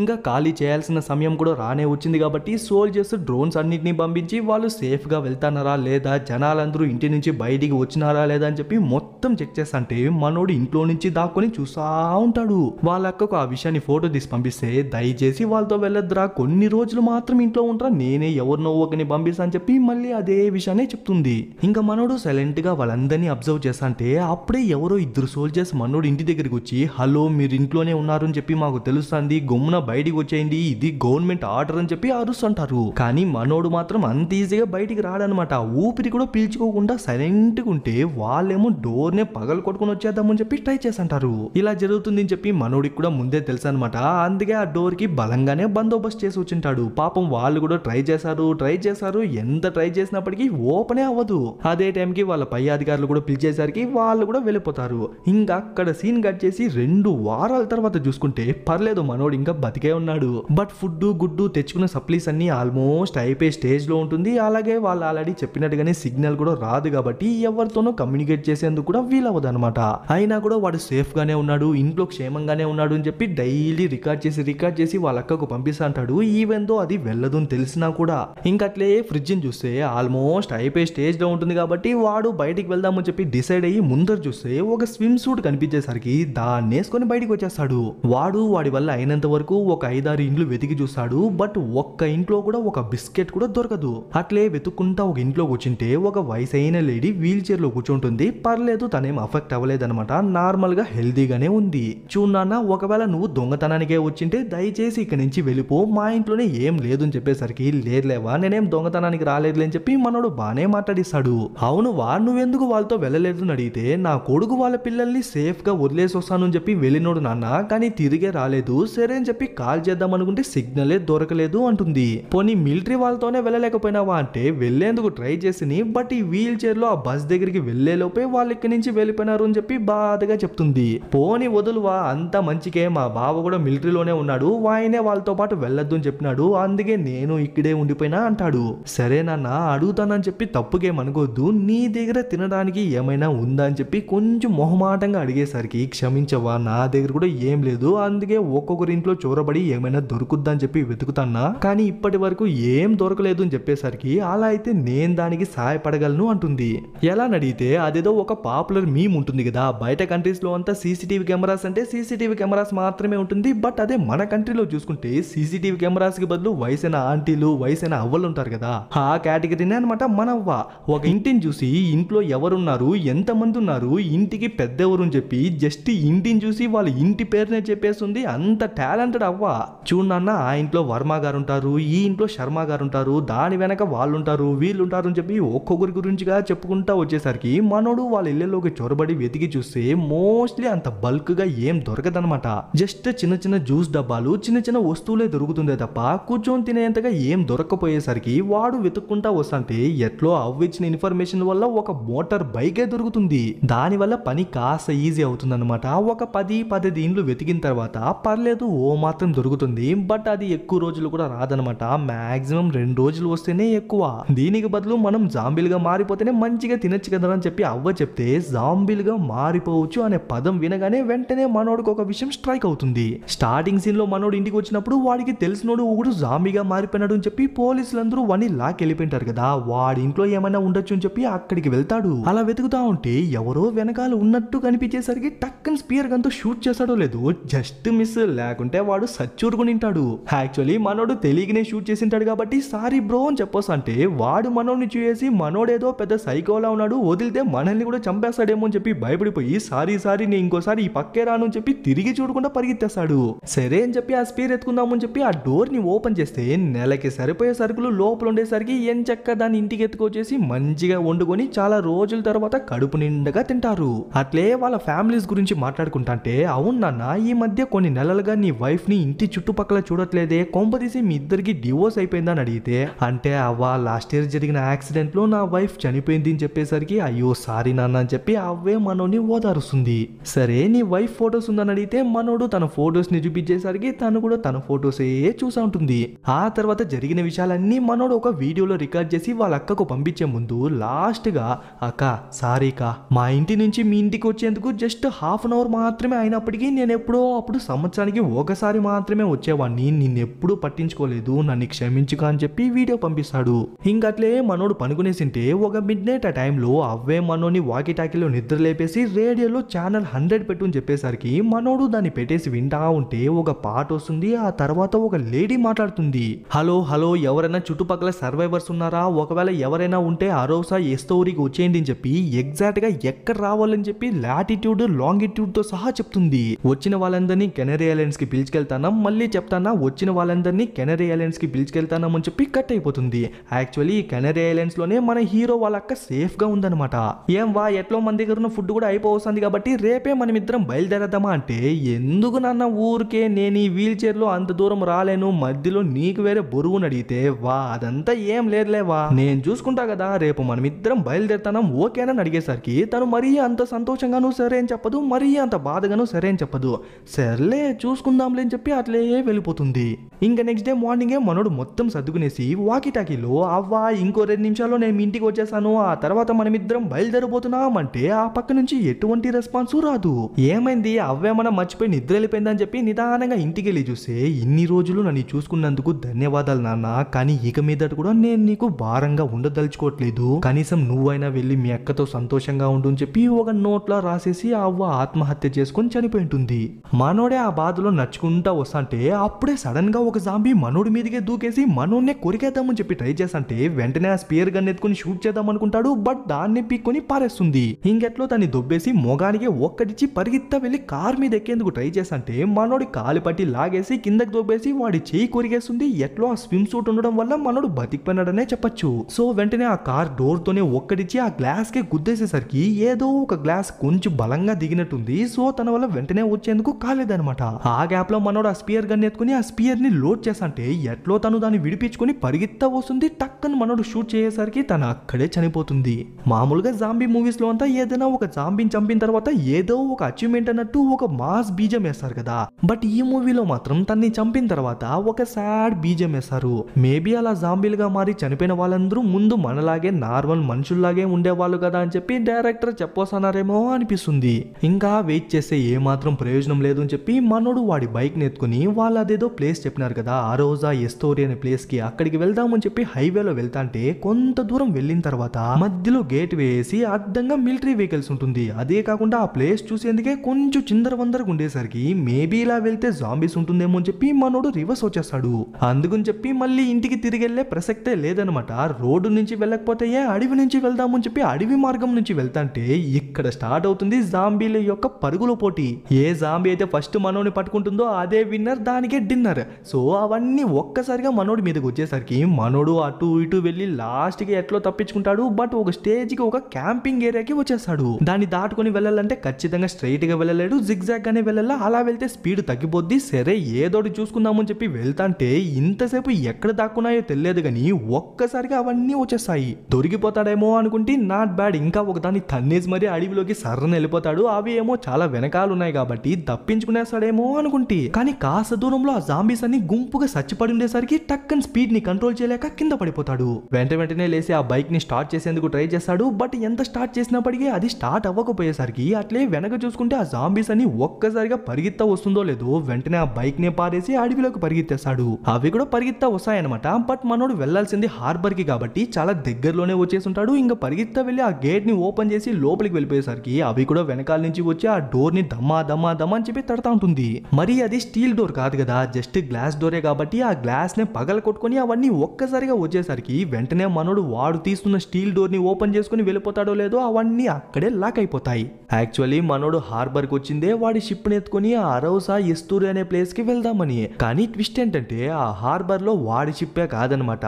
ఇంకా ఖాళీ చేయాల్సిన సమయం కూడా రానే వచ్చింది కాబట్టి సోల్జర్స్ డ్రోన్స్ అన్నింటినీ పంపించి వాళ్ళు సేఫ్గా వెళ్తున్నారా లేదా, జనాలందరూ ఇంటి నుంచి బయటికి వచ్చినారా లేదా అని చెప్పి మొత్తం చెక్ చేస్తాంటే మనోడు ఇంట్లో నుంచి దాక్కుని చూసా ఉంటాడు। వాళ్ళక్కకు ఆ విషయాన్ని ఫోటో తీసి పంపిస్తే దయచేసి వాళ్ళతో వెళ్ళొద్దురా, కొన్ని రోజులు మాత్రం ఇంట్లో ఉంటారా, నేనే ఎవరినో ఒకరిని పంపిస్తా అని చెప్పి మళ్ళీ అదే విషయాన్ని చెప్తుంది। ఇంకా మనోడు సైలెంట్గా వాళ్ళందరినీ అబ్జర్వ్ చేస్తాంటే అప్పుడే ఎవరో ఇద్దరు సోల్జర్స్ మనోడు ఇంటి దగ్గరికి వచ్చి హలో మీరు ఇంట్లోనే ఉన్నారు అని చెప్పి మాకు తెలుస్తుంది, గమ్మున బయటికి వచ్చేయండి, ఇది గవర్నమెంట్ ఆర్డర్ అని చెప్పి అరుస్తుంటారు। కానీ మనోడు మాత్రం అంత ఈజీగా బయటికి రాడనమాట, ఊపిరి కూడా పీల్చుకోకుండా సైలెంట్ గా ఉంటే వాళ్ళేమో డోర్ నే పగలు కొట్టుకుని వచ్చేద్దామని చెప్పి ట్రై చేస్తుంటారు। ఇలా జరుగుతుంది అని చెప్పి మనోడికి కూడా ముందే తెలుసు అనమాట, అందుకే ఆ డోర్ కి బలంగానే బందోబస్తు చేసి వచ్చింటాడు। పాపం వాళ్ళు కూడా ట్రై చేశారు ట్రై చేశారు ఎంత ట్రై చేసినప్పటికీ ఓపెనే అవ్వదు। అదే టైంకి వాళ్ళ పై అధికారులు కూడా పిలిచేసరికి వాళ్ళు కూడా వెళ్ళిపోతారు। ఇంకా అక్కడ సీన్ కట్ చేసి రెండు వారాల తర్వాత చూసుకుంటే పర్లేదు మనోడు ఇంకా బతికే ఉన్నాడు, బట్ ఫుడ్ గుడ్డు తెచ్చుకున్న సప్లీస్ అన్ని ఆల్మోస్ట్ అయిపోయే స్టేజ్ లో ఉంటుంది। అలాగే వాళ్ళు ఆల్రెడీ చెప్పినట్టుగానే సిగ్నల్ కూడా రాదు కాబట్టి ఎవరితోనో కమ్యూనికేట్ చేసేందుకు కూడా వీలవదు అనమాట। అయినా కూడా వాడు సేఫ్ గానే ఉన్నాడు, ఇంట్లో క్షేమంగానే ఉన్నాడు అని చెప్పి డైలీ రికార్డ్ చేసి రికార్డ్ చేసి వాళ్ళ అక్కకు పంపిస్తా అంటాడు, ఈవెన్ దో అది వెళ్ళదు అని తెలిసినా కూడా। ఇంకట్లే ఫ్రిడ్జ్ ని చూస్తే ఆల్మోస్ట్ అయిపోయే స్టేజ్ లో ఉంటుంది కాబట్టి వాడు బయటికి వెళ్దామని చెప్పి డిసైడ్ అయ్యి ముందర చూస్తే ఒక స్విమ్ సూట్ కనిపించేసరికి దాన్ని వేసుకొని బయటికి వచ్చేస్తాడు। వాడు వాడి వల్ల అయినంత వరకు ఒక ఐదారు ఇండ్లు వెతికి చూస్తాడు, బట్ ఒక్క ఇంట్లో కూడా ఒక బిస్కెట్ కూడా దొరకదు। అట్లే వెతుక్కుంటా ఒక ఇంట్లోకి వచ్చింటే ఒక వయసైన లేడీ వీల్ చైర్ లో కూర్చుంటుంది, పర్లేదు తనేం అఫెక్ట్ అవ్వలేదనమాట, నార్మల్ గా హెల్దీగానే ఉంది। చూడన్నా ఒకవేళ నువ్వు దొంగతనానికే వచ్చింటే దయచేసి ఇక్కడి నుంచి వెళ్ళిపో, మా ఇంట్లోనే ఏం లేదు అని చెప్పేసరికి లేదులేవా నేనేం దొంగతనానికి రాలేదులే అని చెప్పి మనోడు బానే మాట్లాడిస్తాడు। అవును వా నువ్వెందుకు వాళ్ళతో వెళ్ళలేదు అని అడిగితే నా కొడుకు వాళ్ళ పిల్లల్ని సేఫ్ గా వదిలేసి వస్తాను అని చెప్పి వెళ్ళినోడు నాన్న, కానీ తిరిగే రాలేదు, సరే అని చెప్పి కాల్ చేద్దాం అనుకుంటే సిగ్నలే దొరకలేదు అంటుంది। పోనీ మిలిటరీ వాళ్ళతోనే వెళ్ళలేకపోయినావా అంటే వెళ్లేందుకు ట్రై చేసి బట్ ఈ వీల్ చైర్ లో ఆ బస్ దగ్గరికి వెళ్లే లోపే వాళ్ళు ఇక్కడి నుంచి వెళ్ళిపోయినారు అని చెప్పి బాధగా చెప్తుంది। పోనీ వదులువా అంత మంచికే, మా బావ కూడా మిలిటరీలోనే ఉన్నాడు, ఆయనే వాళ్ళతో పాటు వెళ్ళొద్దు అని చెప్పినాడు, అందుకే నేను ఇక్కడే ఉండిపోయినా అంటాడు। సరే నాన్న అడుగుతానని చెప్పి తప్పుకేమనుకోద్దు, నీ దగ్గర తినడానికి ఏమైనా ఉందా అని చెప్పి కొంచెం మొహమాటంగా అడిగేసరికి క్షమించవా నా దగ్గర కూడా ఏం లేదు, అందుకే ఒక్కొక్కరి ఇంట్లో చోరబడి ఏమైనా దొరుకుద్దని చెప్పి వెతుకుతాన్నా కానీ ఇప్పటి వరకు ఏం దొరకలేదు అని చెప్పేసరికి అలా అయితే నేను దానికి సహాయపడగలను అంటుంది। ఎలా అడిగితే అదేదో ఒక పాపులర్ మీమ్ ఉంటుంది కదా, బయట కంట్రీస్ లో అంతా సీసీటీవీ కెమెరాస్ అంటే సీసీటీవీ కెమెరాస్ మాత్రమే ఉంటుంది, బట్ అదే మన కంట్రీలో చూసుకుంటే సీసీటీవీ కెమెరాస్ కి బదులు వయసైన ఆంటీలు వయసైన అవ్వలు ఉంటారు కదా, ఆ కేటగిరీనే అనమాట మనవ్వ। ఒక ఇంటిని చూసి ఇంట్లో ఎవరున్నారు ఎంత మంది ఉన్నారు ఇంటికి పెద్ద ఎవరు అని చెప్పి జస్ట్ ఇంటిని చూసి వాళ్ళ ఇంటి పేరునే చెప్పేస్తుంది, అంత టాలెంట్ అవ్వా। చూడన్న ఆ ఇంట్లో వర్మ గారు ఉంటారు, ఈ ఇంట్లో శర్మ గారు ఉంటారు, దాని వెనక వాళ్ళు ఉంటారు వీళ్ళు ఉంటారు అని చెప్పి ఒక్కొక్కరి గురించిగా చెప్పుకుంటా వచ్చేసరికి మనోడు వాళ్ళ ఇళ్లలోకి చొరబడి వెతికి చూస్తే మోస్ట్లీ అంత బల్క్ గా ఏం దొరకదనమాట, జస్ట్ చిన్న చిన్న జ్యూస్ డబ్బాలు చిన్న చిన్న వస్తువులే దొరుకుతుందే తప్ప కూర్చొని తినేంతగా ఏం దొరకపోయేసరికి వాడు వెతుక్కుంటా వస్తాంటే ఎట్లో అవ్విచ్చిన ఇన్ఫర్మేషన్ వల్ల ఒక మోటార్ బైకే దొరుకుతుంది, దాని వల్ల పని కాస్త ఈజీ అవుతుంది అనమాట। ఒక పది పదిహేను ఇండ్లు వెతికిన తర్వాత పర్లేదు ఓ మా మాత్రం దొరుకుతుంది బట్ అది ఎక్కువ రోజులు కూడా రాదన్నమాట మాక్సిమం రెండు రోజులు వస్తేనే ఎక్కువ దీనికి బదులు మనం జాంబీలుగా మారిపోతేనే మంచిగా తినొచ్చు కదా అని చెప్పి అవ్వ చెప్తే జాంబీలుగా మారిపోవచ్చు అనే పదం వినగానే వెంటనే మనోడికి ఒక విషయం స్ట్రైక్ అవుతుంది స్టార్టింగ్ సీన్ లో మనోడు ఇంటికి వచ్చినప్పుడు వాడికి తెలిసినోడు ఒకడు జాంబీగా మారిపోయినాడు అని చెప్పి పోలీసులందరూ వాని లాక్ వెళ్ళిపోయింటారు కదా వాడి ఇంట్లో ఏమైనా ఉండొచ్చు అని చెప్పి అక్కడికి వెళ్తాడు అలా వెతుకుతా ఉంటే ఎవరో వెనకాల ఉన్నట్టు కనిపించేసరికి టక్కన్ స్పియర్ గన్ తో షూట్ చేసాడో లేదో జస్ట్ మిస్ లేకుంటే వాడు సచ్చూరుకునింటాడు యాక్చువల్లీ మనోడు తెలియకనే షూట్ చేసింటాడు కాబట్టి సారీ బ్రో అని చెప్పొస్తంటే వాడు మనోడిని చూసి మనోడేదో పెద్ద సైకోలా ఉన్నాడు వదిలితే మనల్ని కూడా చంపేస్తాడేమో అని చెప్పి భయపడిపోయి సారీ సారీ నేను ఇంకోసారి ఈ పక్కే రాను అని చెప్పి తిరిగి చూడకుండా పరిగెత్తేస్తాడు సరే అని చెప్పి ఆ స్పియర్ ఎత్తుకుందామని చెప్పి ఆ డోర్ ని ఓపెన్ చేస్తే నెలకి సరిపోయే సరుకులు లోపల ఉండేసరికి ఏం చక్క దాన్ని ఇంటికి ఎత్తుకొచ్చేసి మంచిగా వండుకొని చాలా రోజుల తర్వాత కడుపు నిండగా తింటారు అట్లే వాళ్ళ ఫ్యామిలీస్ గురించి మాట్లాడుకుంటాంటే అవును నాన్న ఈ మధ్య కొన్ని నెలలుగా నీ వైఫ్ ని ఇంటి చుట్టుపక్కల చూడట్లేదే కొంపదీసి మీ ఇద్దరికి డివోర్స్ అయిపోయిందని అడిగితే అంటే అవ్వ లాస్ట్ ఇయర్ జరిగిన యాక్సిడెంట్ లో నా వైఫ్ చనిపోయింది అని చెప్పేసరికి అయ్యో సారీ నాన్న అని చెప్పి అవే మనోని ఓదారుస్తుంది సరే నీ వైఫ్ ఫొటోస్ ఉందని అడిగితే మనోడు తన ఫొటోస్ ని చూపించేసరికి తను కూడా తన ఫొటోసే చూసా ఉంటుంది ఆ తర్వాత జరిగిన విషయాలన్నీ మనోడు ఒక వీడియోలో రికార్డ్ చేసి వాళ్ళ అక్కకు పంపించే ముందు లాస్ట్ గా అక్క సారీ కా మా ఇంటి నుంచి మీ ఇంటికి వచ్చేందుకు జస్ట్ హాఫ్ అన్ అవర్ మాత్రమే అయినప్పటికీ నేను ఎప్పుడో అప్పుడు సంవత్సరానికి ఒకసారి మాత్రమే వచ్చేవాడిని నిన్నెప్పుడు పట్టించుకోలేదు నన్ను క్షమించుగా అని చెప్పి వీడియో పంపిస్తాడు ఇంకట్లే మనోడు పనుకునేసింటే ఒక మిడ్ నైట్ ఆ టైంలో అవే మనోని వాకి టాకీలో నిద్ర లేపేసి రేడియోలో ఛానల్ హండ్రెడ్ పెట్టు అని చెప్పేసరికి మనోడు దాన్ని పెట్టేసి వింటా ఉంటే ఒక పాట వస్తుంది ఆ తర్వాత ఒక లేడీ మాట్లాడుతుంది హలో హలో ఎవరైనా చుట్టుపక్కల సర్వైవర్స్ ఉన్నారా ఒకవేళ ఎవరైనా ఉంటే అరోసా ఎస్తోరికి వచ్చేయండి అని చెప్పి ఎగ్జాక్ట్ గా ఎక్కడ రావాలని చెప్పి లాటిట్యూడ్ లాంగిట్యూడ్ తో సహా చెప్తుంది వచ్చిన వాళ్ళందరినీ కెనరీ ఐలాండ్స్ కి పిలిచికెళ్తానా మళ్ళీ చెప్తానా వచ్చిన వాళ్ళందరినీ కెనరీ ఐలాండ్స్ కి పిలిచికెళ్తానా అని చెప్పి కట్ అయిపోతుంది యాక్చువల్లీ కెనరీ ఐలాండ్స్ లోనే మన హీరో వాళ్ళ అక్క సేఫ్ గా ఉందన్నమాట ఏం వా ఎట్లో మన దగ్గర ఉన్న ఫుడ్ కూడా అయిపోతుంది కాబట్టి రేపే మనం ఇద్దరం బయలుదేరదామా అంటే ఎందుకు నాన్న ఊరికే నేను ఈ వీల్ చైర్ లో అంత దూరం రాలేను మధ్యలో నీకు వేరే బరువును అడిగితే వా అదంతా ఏం లేదులేవా నేను చూసుకుంటా కదా రేపు మనం ఇద్దరం బయలుదేరుతాం ఓకేనా అడిగేసరికి తను మరీ అంత సంతోషంగాను సరే అని చెప్పదు మరీ అంత బాధగాను సరే అని చెప్పదు సర్లే చూసుకుందాంలే అని చెప్పి అట్లే వెళ్ళిపోతుంది ఇంకా నెక్స్ట్ డే మార్నింగే మనోడు మొత్తం సర్దుకునేసి వాకిటాకీలో అవ్వ ఇంకో రెండు నిమిషాల్లో నేను మీ ఇంటికి వచ్చేసాను ఆ తర్వాత మనమిద్దరం బయలుదేరబోతున్నాం అంటే ఆ పక్క నుంచి ఎటువంటి రెస్పాన్స్ రాదు ఏమైంది అవ్వేమన్నా మర్చిపోయి నిద్ర వెళ్ళిపోయిందని చెప్పి నిదానంగా ఇంటికి వెళ్ళి చూస్తే ఇన్ని రోజులు నన్ను చూసుకున్నందుకు ధన్యవాదాలు నాన్న కానీ ఇక మీదట కూడా నేను నీకు భారంగా ఉండదలుచుకోవట్లేదు కనీసం నువ్వైనా వెళ్ళి మీ అక్కతో సంతోషంగా ఉండు అని చెప్పి ఒక నోట్లో రాసేసి అవ్వ ఆత్మహత్య చేసుకుని చనిపోయి ఉంటుంది మనోడే ఆ బాధలో నచ్చుకుంటా వస్తాంటే అప్పుడే సడన్ గా ఒక జాంబీ మనోడి మీదకే దూకేసి మనోనే కొరికేద్దామని చెప్పి ట్రై చేస్తాంటే వెంటనే ఆ స్పియర్ గన్ ఎత్తుకుని షూట్ చేద్దాం అనుకుంటాడు బట్ దాన్ని పీక్కొని పారేస్తుంది ఇంకెట్లో దాన్ని దొబ్బేసి మొగానికి ఒక్కటిచ్చి పరిగెత్తా వెళ్ళి కార్ మీద ఎక్కేందుకు ట్రై చేస్తాంటే మనోడి కాలు పట్టి లాగేసి కిందకి దొబ్బేసి వాడి చేయి కొరిగేస్తుంది ఎట్లో ఆ స్విమ్ సూట్ ఉండడం వల్ల మనోడు బతికిపోయినాడనే చెప్పొచ్చు సో వెంటనే ఆ కార్ డోర్ తోనే ఒక్కటిచ్చి ఆ గ్లాస్ కి గుద్దేసేసరికి ఏదో ఒక గ్లాస్ కొంచెం బలంగా దిగినట్టుంది సో తన వల్ల వెంటనే వచ్చేందుకు కాలేదనమాట ఆ గ్యాప్ లో మనోడు ఆ స్పియర్ గన్ ఎత్తుకుని ఆ స్పియర్ ని లోడ్ చేస్తాంటే ఎట్లో తను దాన్ని విడిపించుకుని పరిగెత్తా వస్తుంది టక్కని మనోడు షూట్ చేసేసరికి తను అక్కడే చనిపోతుంది మామూలుగా జాంబీ మూవీస్ లో అంతా ఏదైనా ఒక జాంబీని చంపిన తర్వాత ఏదో ఒక అచీవ్మెంట్ అన్నట్టు ఒక మాస్ బీజం వేస్తారు కదా బట్ ఈ మూవీలో మాత్రం తన్ని చంపిన తర్వాత ఒక సాడ్ బీజం వేస్తారు మేబీ అలా జాంబీలుగా మారి చనిపోయిన వాళ్ళందరూ ముందు మనలాగే నార్మల్ మనుషుల్లాగే ఉండేవాళ్ళు కదా అని చెప్పి డైరెక్టర్ చెప్పొస్తున్నారేమో అనిపిస్తుంది ఇంకా వెయిట్ చేస్తే ఏమాత్రం ప్రయోజనం లేదు అని చెప్పి మనోడు వాడి బైక్ ని ఎత్తుకుని వాళ్ళు అదేదో ప్లేస్ చెప్పినారు కదా ఆ రోజా ఎస్తోరి అనే ప్లేస్ కి అక్కడికి వెళ్దామని చెప్పి హైవేలో వెళ్తాంటే కొంత దూరం వెళ్ళిన తర్వాత మధ్యలో గేట్ వేసి అడ్డంగా మిలిటరీ వెహికల్స్ ఉంటుంది అదే కాకుండా ఆ ప్లేస్ చూసేందుకే కొంచెం చిందర వందరగా ఉండేసరికి మేబీ ఇలా వెళ్తే జాంబీస్ ఉంటుందేమో అని చెప్పి మనోడు రివర్స్ వచ్చేస్తాడు అందుకని చెప్పి మళ్ళీ ఇంటికి తిరిగి వెళ్లే ప్రసక్తే లేదనమాట రోడ్డు నుంచి వెళ్ళకపోతే అడవి నుంచి వెళ్దామని చెప్పి అడవి మార్గం నుంచి వెళ్తాంటే ఇక్కడ స్టార్ట్ అవుతుంది జాంబీల యొక్క పరుగుల పోటీ ఏ జాంబీ అయితే ఫస్ట్ మనోని పట్టుకుంటుందో అదే విన్నర్ దానికే డిన్నర్ సో అవన్నీ ఒక్కసారిగా మనోడి మీదకి వచ్చేసరికి మనోడు అటు ఇటు వెళ్ళి లాస్ట్ కి ఎట్లో తప్పించుకుంటాడు బట్ ఒక స్టేజ్ కి ఒక క్యాంపింగ్ ఏరియాకి వచ్చేస్తాడు దాన్ని దాటుకుని వెళ్ళాలంటే ఖచ్చితంగా స్ట్రైట్ గా వెళ్ళలేడు జిగ్జాగ్ గానే వెళ్ళాలా అలా వెళ్తే స్పీడ్ తగ్గిపోద్ది సరే ఏదోటి చూసుకుందామని చెప్పి వెళ్తాంటే ఇంతసేపు ఎక్కడ దాక్కున్నాయో తెలియదు కానీ ఒక్కసారిగా అవన్నీ వచ్చేస్తాయి దొరికిపోతాడేమో అనుకుంటే నాట్ బ్యాడ్ ఇంకా ఒక దాన్ని తన్నేసి మరీ అడవిలోకి సర్రని వెళ్ళిపోతాడు అవి ఏమో చాలా వెనకాలున్నాయి కాబట్టి తప్పించుకునేస్తాడేమో అనుకుంటే కానీ కాస్త దూరంలో ఆ జాంబీస్ అన్ని గుంపుగా సచ్చిపడి ఉండేసరికి టక్కన్ స్పీడ్ ని కంట్రోల్ చేయలేక కింద పడిపోతాడు. వెంట వెంటనే లేసి ఆ బైక్ ని స్టార్ట్ చేసేందుకు ట్రై చేస్తాడు. బట్ ఎంత స్టార్ట్ చేసినప్పటికీ అది స్టార్ట్ అవ్వకపోయేసరికి అట్లే వెనక చూసుకుంటే ఆ జాంబీస్ అన్ని ఒక్కసారిగా పరిగెత్తా వస్తుందో లేదో వెంటనే ఆ బైక్ ని పారేసి అడవిలోకి పరిగెత్తేస్తాడు. అవి కూడా పరిగెత్తా వస్తాయన్నమాట. బట్ మనోడు వెళ్లాల్సింది హార్బర్ కి కాబట్టి చాలా దగ్గరలోనే వచ్చేసి ఉంటాడు. ఇంకా పరిగెత్తా వెళ్ళి ఆ గేట్ ని ఓపెన్ చేసి లోపలికి వెళ్ళిపోయేసరికి అవి కూడా వెనకాల నుంచి వచ్చి ఆ డోర్ ని దమ్మా దమ్మా దమ్మా అని చెప్పి తడతా ఉంటుంది. మరి అది స్టీల్ డోర్ కాదు కదా, జస్ట్ గ్లాస్ డోరే కాబట్టి ఆ గ్లాస్ ని పగల కొట్టుకుని అవన్నీ ఒక్కసారిగా వచ్చేసరికి వెంటనే మనోడు వాడు తీస్తున్న స్టీల్ డోర్ ని ఓపెన్ చేసుకుని వెళ్ళిపోతాడో లేదో అవన్నీ అక్కడే లాక్ అయిపోతాయి. యాక్చువల్లీ మనోడు హార్బర్ కి వచ్చిందే వాడి షిప్ ని ఎత్తుకుని ఆ అరౌసా ఎస్తూరి అనే ప్లేస్ కి వెళ్దామని. కానీ ట్విస్ట్ ఏంటంటే ఆ హార్బర్ లో వాడి షిప్పే కాదనమాట,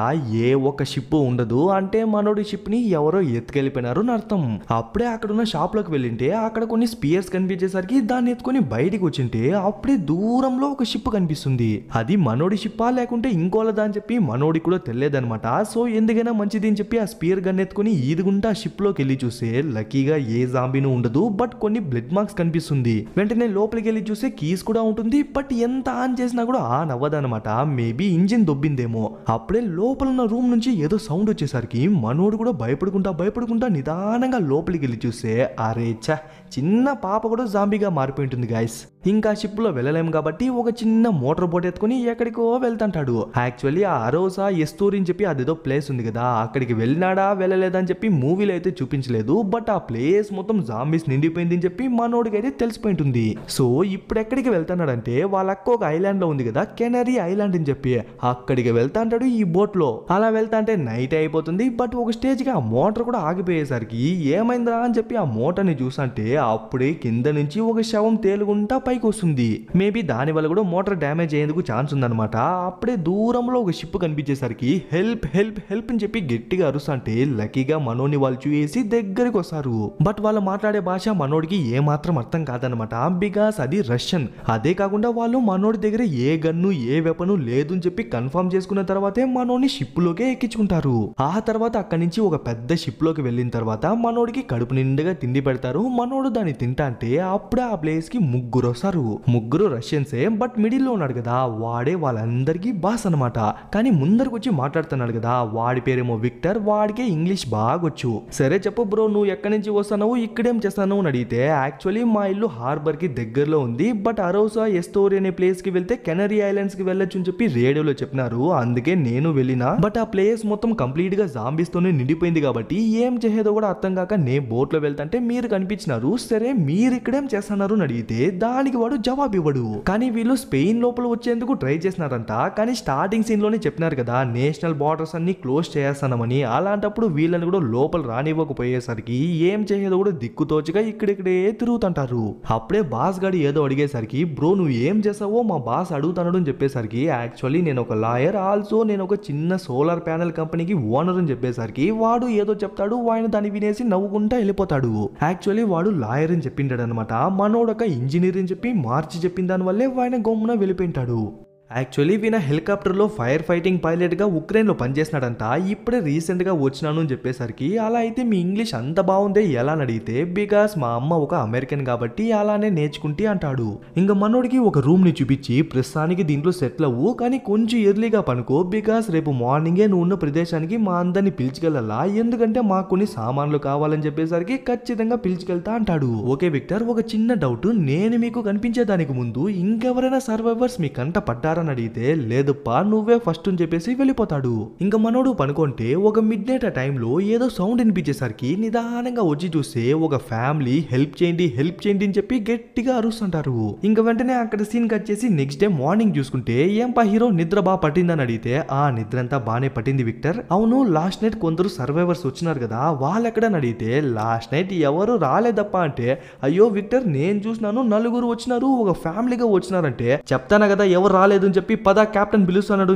ఏ ఒక్క షిప్ ఉండదు. అంటే మనోడి షిప్ ని ఎవరో ఎత్తుకెళ్ళిపోయినారు అర్థం. అప్పుడే అక్కడున్న షాప్ లోకి వెళ్ళింటే అక్కడ కొన్ని స్పియర్స్ కనిపించేసరికి దాన్ని ఎత్తుకొని బయటికి వచ్చింటే అప్పుడే దూరంలో ఒక షిప్ కనిపిస్తుంది. అది మనోడి షిప్పా లేకుంటే ఇంకోలదా అని చెప్పి మనోడి కూడా తెలియదనమాట. సో ఎందుకైనా మంచిది అని చెప్పి ఆ స్పియర్ గన్ ఎత్తుకుని ఈదుగుంటా షిప్ లోకి వెళ్ళి చూస్తే లక్కీగా ఏ జాంబీను ఉండదు. బట్ కొన్ని బ్లడ్ మార్క్స్ కనిపిస్తుంది. వెంటనే లోపలికి వెళ్ళి చూస్తే కీస్ కూడా ఉంటుంది. బట్ ఎంత ఆన్ చేసినా కూడా ఆన్ అవ్వదనమాట. మేబీ ఇంజిన్ దొబ్బిందేమో. అప్పుడే లోపల ఉన్న రూమ్ నుంచి ఏదో సౌండ్ వచ్చేసరికి మనోడు కూడా భయపడుకుంటా భయపడుకుంటా నిదానంగా లోపలికి వెళ్ళి చూస్తే అరే ఛ, చిన్న పాప కూడా జాంబీగా మారిపోయి ఉంటుంది గాయస్. ఇంకా షిప్ లో వెళ్ళలేము కాబట్టి ఒక చిన్న మోటార్ బోట్ ఎత్తుకుని ఎక్కడికో వెళ్తాంటాడు. యాక్చువల్లీ ఆ అరోసా ఎస్తూరి అని చెప్పి అదేదో ప్లేస్ ఉంది కదా, అక్కడికి వెళ్ళినాడా వెళ్ళలేదా అని చెప్పి మూవీలో అయితే చూపించలేదు. బట్ ఆ ప్లేస్ మొత్తం జాంబీస్ నిండిపోయింది అని చెప్పి మనోడికి అయితే తెలిసిపోయింటుంది. సో ఇప్పుడు ఎక్కడికి వెళ్తాడంటే వాళ్ళ అక్క ఒక ఐలాండ్ లో ఉంది కదా, కెనరీ ఐలాండ్ అని చెప్పి అక్కడికి వెళ్తాంటాడు ఈ బోట్ లో. అలా వెళ్తా అంటే నైట్ అయిపోతుంది. బట్ ఒక స్టేజ్ కి ఆ మోటార్ కూడా ఆగిపోయేసరికి ఏమైందా అని చెప్పి ఆ మోటార్ ని చూసంటే అప్పుడే కింద నుంచి ఒక శవం తేలుగుంటా పైకి వస్తుంది. మేబీ దాని వల్ల కూడా మోటార్ డ్యామేజ్ అయ్యేందుకు ఛాన్స్ ఉందన్నమాట. అప్పుడే దూరంలో ఒక షిప్ కనిపించేసరికి హెల్ప్ హెల్ప్ హెల్ప్ అని చెప్పి గట్టిగా అరుస్తుంటే లక్కీగా మనోని వాళ్ళు చూసి దగ్గరికి వస్తారు. బట్ వాళ్ళు మాట్లాడే భాష మనోడికి ఏ మాత్రం అర్థం కాదనమాట. బికాస్ అది రష్యన్. అదే కాకుండా వాళ్ళు మనోడి దగ్గర ఏ గన్ను ఏ వెపను లేదు అని చెప్పి కన్ఫర్మ్ చేసుకున్న తర్వాతే మనోని షిప్ లోకే ఎక్కించుకుంటారు. ఆ తర్వాత అక్కడి నుంచి ఒక పెద్ద షిప్ లోకి వెళ్ళిన తర్వాత మనోడికి కడుపు నిండుగా తిండి పెడతారు. మనోడు దాన్ని తింటా అంటే అప్పుడే ఆ ప్లేస్ కి ముగ్గురు వస్తారు. ముగ్గురు రష్యన్సే. బట్ మిడిల్ లో ఉన్నాడు కదా వాడే వాళ్ళందరికీ బాస్ అనమాట. కానీ ముందరికి వచ్చి మాట్లాడుతున్నాడు కదా వాడి పేరేమో విక్టర్. వాడికే ఇంగ్లీష్ బాగొచ్చు. సరే చెప్పు బ్రో, నువ్వు ఎక్కడి నుంచి వస్తానవు, ఇక్కడేం చేస్తాను అని అడిగితే యాక్చువల్లీ మా ఇల్లు హార్బర్ కి దగ్గరలో ఉంది. బట్ అరోసా ఎస్తోరి అనే ప్లేస్ కి వెళ్తే కెనరీ ఐలాండ్స్ కి వెళ్ళొచ్చు అని చెప్పి రేడియోలో చెప్పినారు. అందుకే నేను వెళ్ళినా. బట్ ఆ ప్లేస్ మొత్తం కంప్లీట్ గా జాంబీస్ తోనే నిండిపోయింది కాబట్టి ఏం చేసేదో కూడా అర్థం కాక నే బోట్ లో వెళ్తాంటే మీరు కనిపించినారు. సరే మీరు ఇక్కడేం చేస్తున్నారు అని అడిగితే దానికి వాడు జవాబు ఇవ్వడు. కానీ వీళ్ళు స్పెయిన్ లోపల వచ్చేందుకు ట్రై చేసినారంట. కానీ స్టార్టింగ్ సీన్ లోనే చెప్పినారు కదా నేషనల్ బార్డర్స్ అన్ని క్లోజ్ చేస్తానమని. అలాంటప్పుడు వీళ్ళని కూడా లోపల రానివ్వకపోయేసరికి ఏం చేసేదో కూడా దిక్కుతోచగా ఇక్కడిక్కడే తిరుగుతుంటారు. అప్పుడే బాస్ గాడి ఏదో అడిగేసరికి బ్రో నువ్వు ఏం చేసావో మా బాస్ అడుగుతాడు అని చెప్పేసరికి యాక్చువల్లీ నేను ఒక లాయర్, ఆల్సో నేను ఒక చిన్న సోలార్ ప్యానెల్ కంపెనీకి ఓనర్ అని చెప్పేసరికి వాడు ఏదో చెప్తాడు. ఆయన దాన్ని వినేసి నవ్వుకుంటా వెళ్ళిపోతాడు. యాక్చువల్లీ వాడు లాయర్ అని చెప్పింటాడు అనమాట. మనోడు ఒక ఇంజనీర్ అని చెప్పి మార్చి చెప్పిన దాని వల్లే ఆయన గమ్మున వెళ్ళిపోయింటాడు. యాక్చువల్లీ వీణ హెలికాప్టర్ లో ఫైర్ ఫైటింగ్ పైలట్ గా ఉక్రెయిన్ లో పనిచేసినాడంట. ఇప్పుడే రీసెంట్ గా వచ్చినాను అని చెప్పేసరికి అలా అయితే మీ ఇంగ్లీష్ అంత బాగుందే ఎలా అని అడిగితే బికాస్ మా అమ్మ ఒక అమెరికన్ కాబట్టి అలానే నేర్చుకుంటే అంటాడు. ఇంకా మనోడికి ఒక రూమ్ ని చూపించి ప్రస్తుతానికి దీంట్లో సెటిల్ అవ్వు, కానీ కొంచెం ఎర్లీగా పనుకో. బికాస్ రేపు మార్నింగే నువ్వు ఉన్న ప్రదేశానికి మా అందరిని పిలిచికెళ్ళాలా, ఎందుకంటే మాకు కొన్ని సామాన్లు కావాలని చెప్పేసరికి ఖచ్చితంగా పిలిచికెళ్తా అంటాడు. ఓకే విక్టర్, ఒక చిన్న డౌట్, నేను మీకు కనిపించేదానికి ముందు ఇంకెవరైనా సర్వైవర్స్ మీ కంట పడ్డారు అని అడిగితే లేదుప్పా నువ్వే ఫస్ట్ అని చెప్పేసి వెళ్ళిపోతాడు. ఇంకా మనోడు పనుకుంటే ఒక మిడ్ నైట్ ఆ టైంలో ఏదో సౌండ్ వినిపించేసరికి నిదానంగా వచ్చి చూస్తే ఒక ఫ్యామిలీ హెల్ప్ చేయండి హెల్ప్ చేయండి అని చెప్పి గట్టిగా అరుస్తుంటారు. ఇంకా వెంటనే అక్కడ సీన్ కట్ చేసి నెక్స్ట్ డే మార్నింగ్ చూసుకుంటే ఏం పా హీరో నిద్ర బాగా పట్టిందని అడిగితే ఆ నిద్ర అంతా బానే పట్టింది విక్టర్. అవును లాస్ట్ నైట్ కొందరు సర్వైవర్స్ వచ్చినారు కదా వాళ్ళు ఎక్కడని అడిగితే లాస్ట్ నైట్ ఎవరు రాలేదప్పా అంటే అయ్యో విక్టర్ నేను చూసినాను, నలుగురు వచ్చినారు, ఒక ఫ్యామిలీగా వచ్చినారంటే చెప్తానా కదా ఎవరు రాలేదు लेदु पद कैप्टन पिलुस्ताडु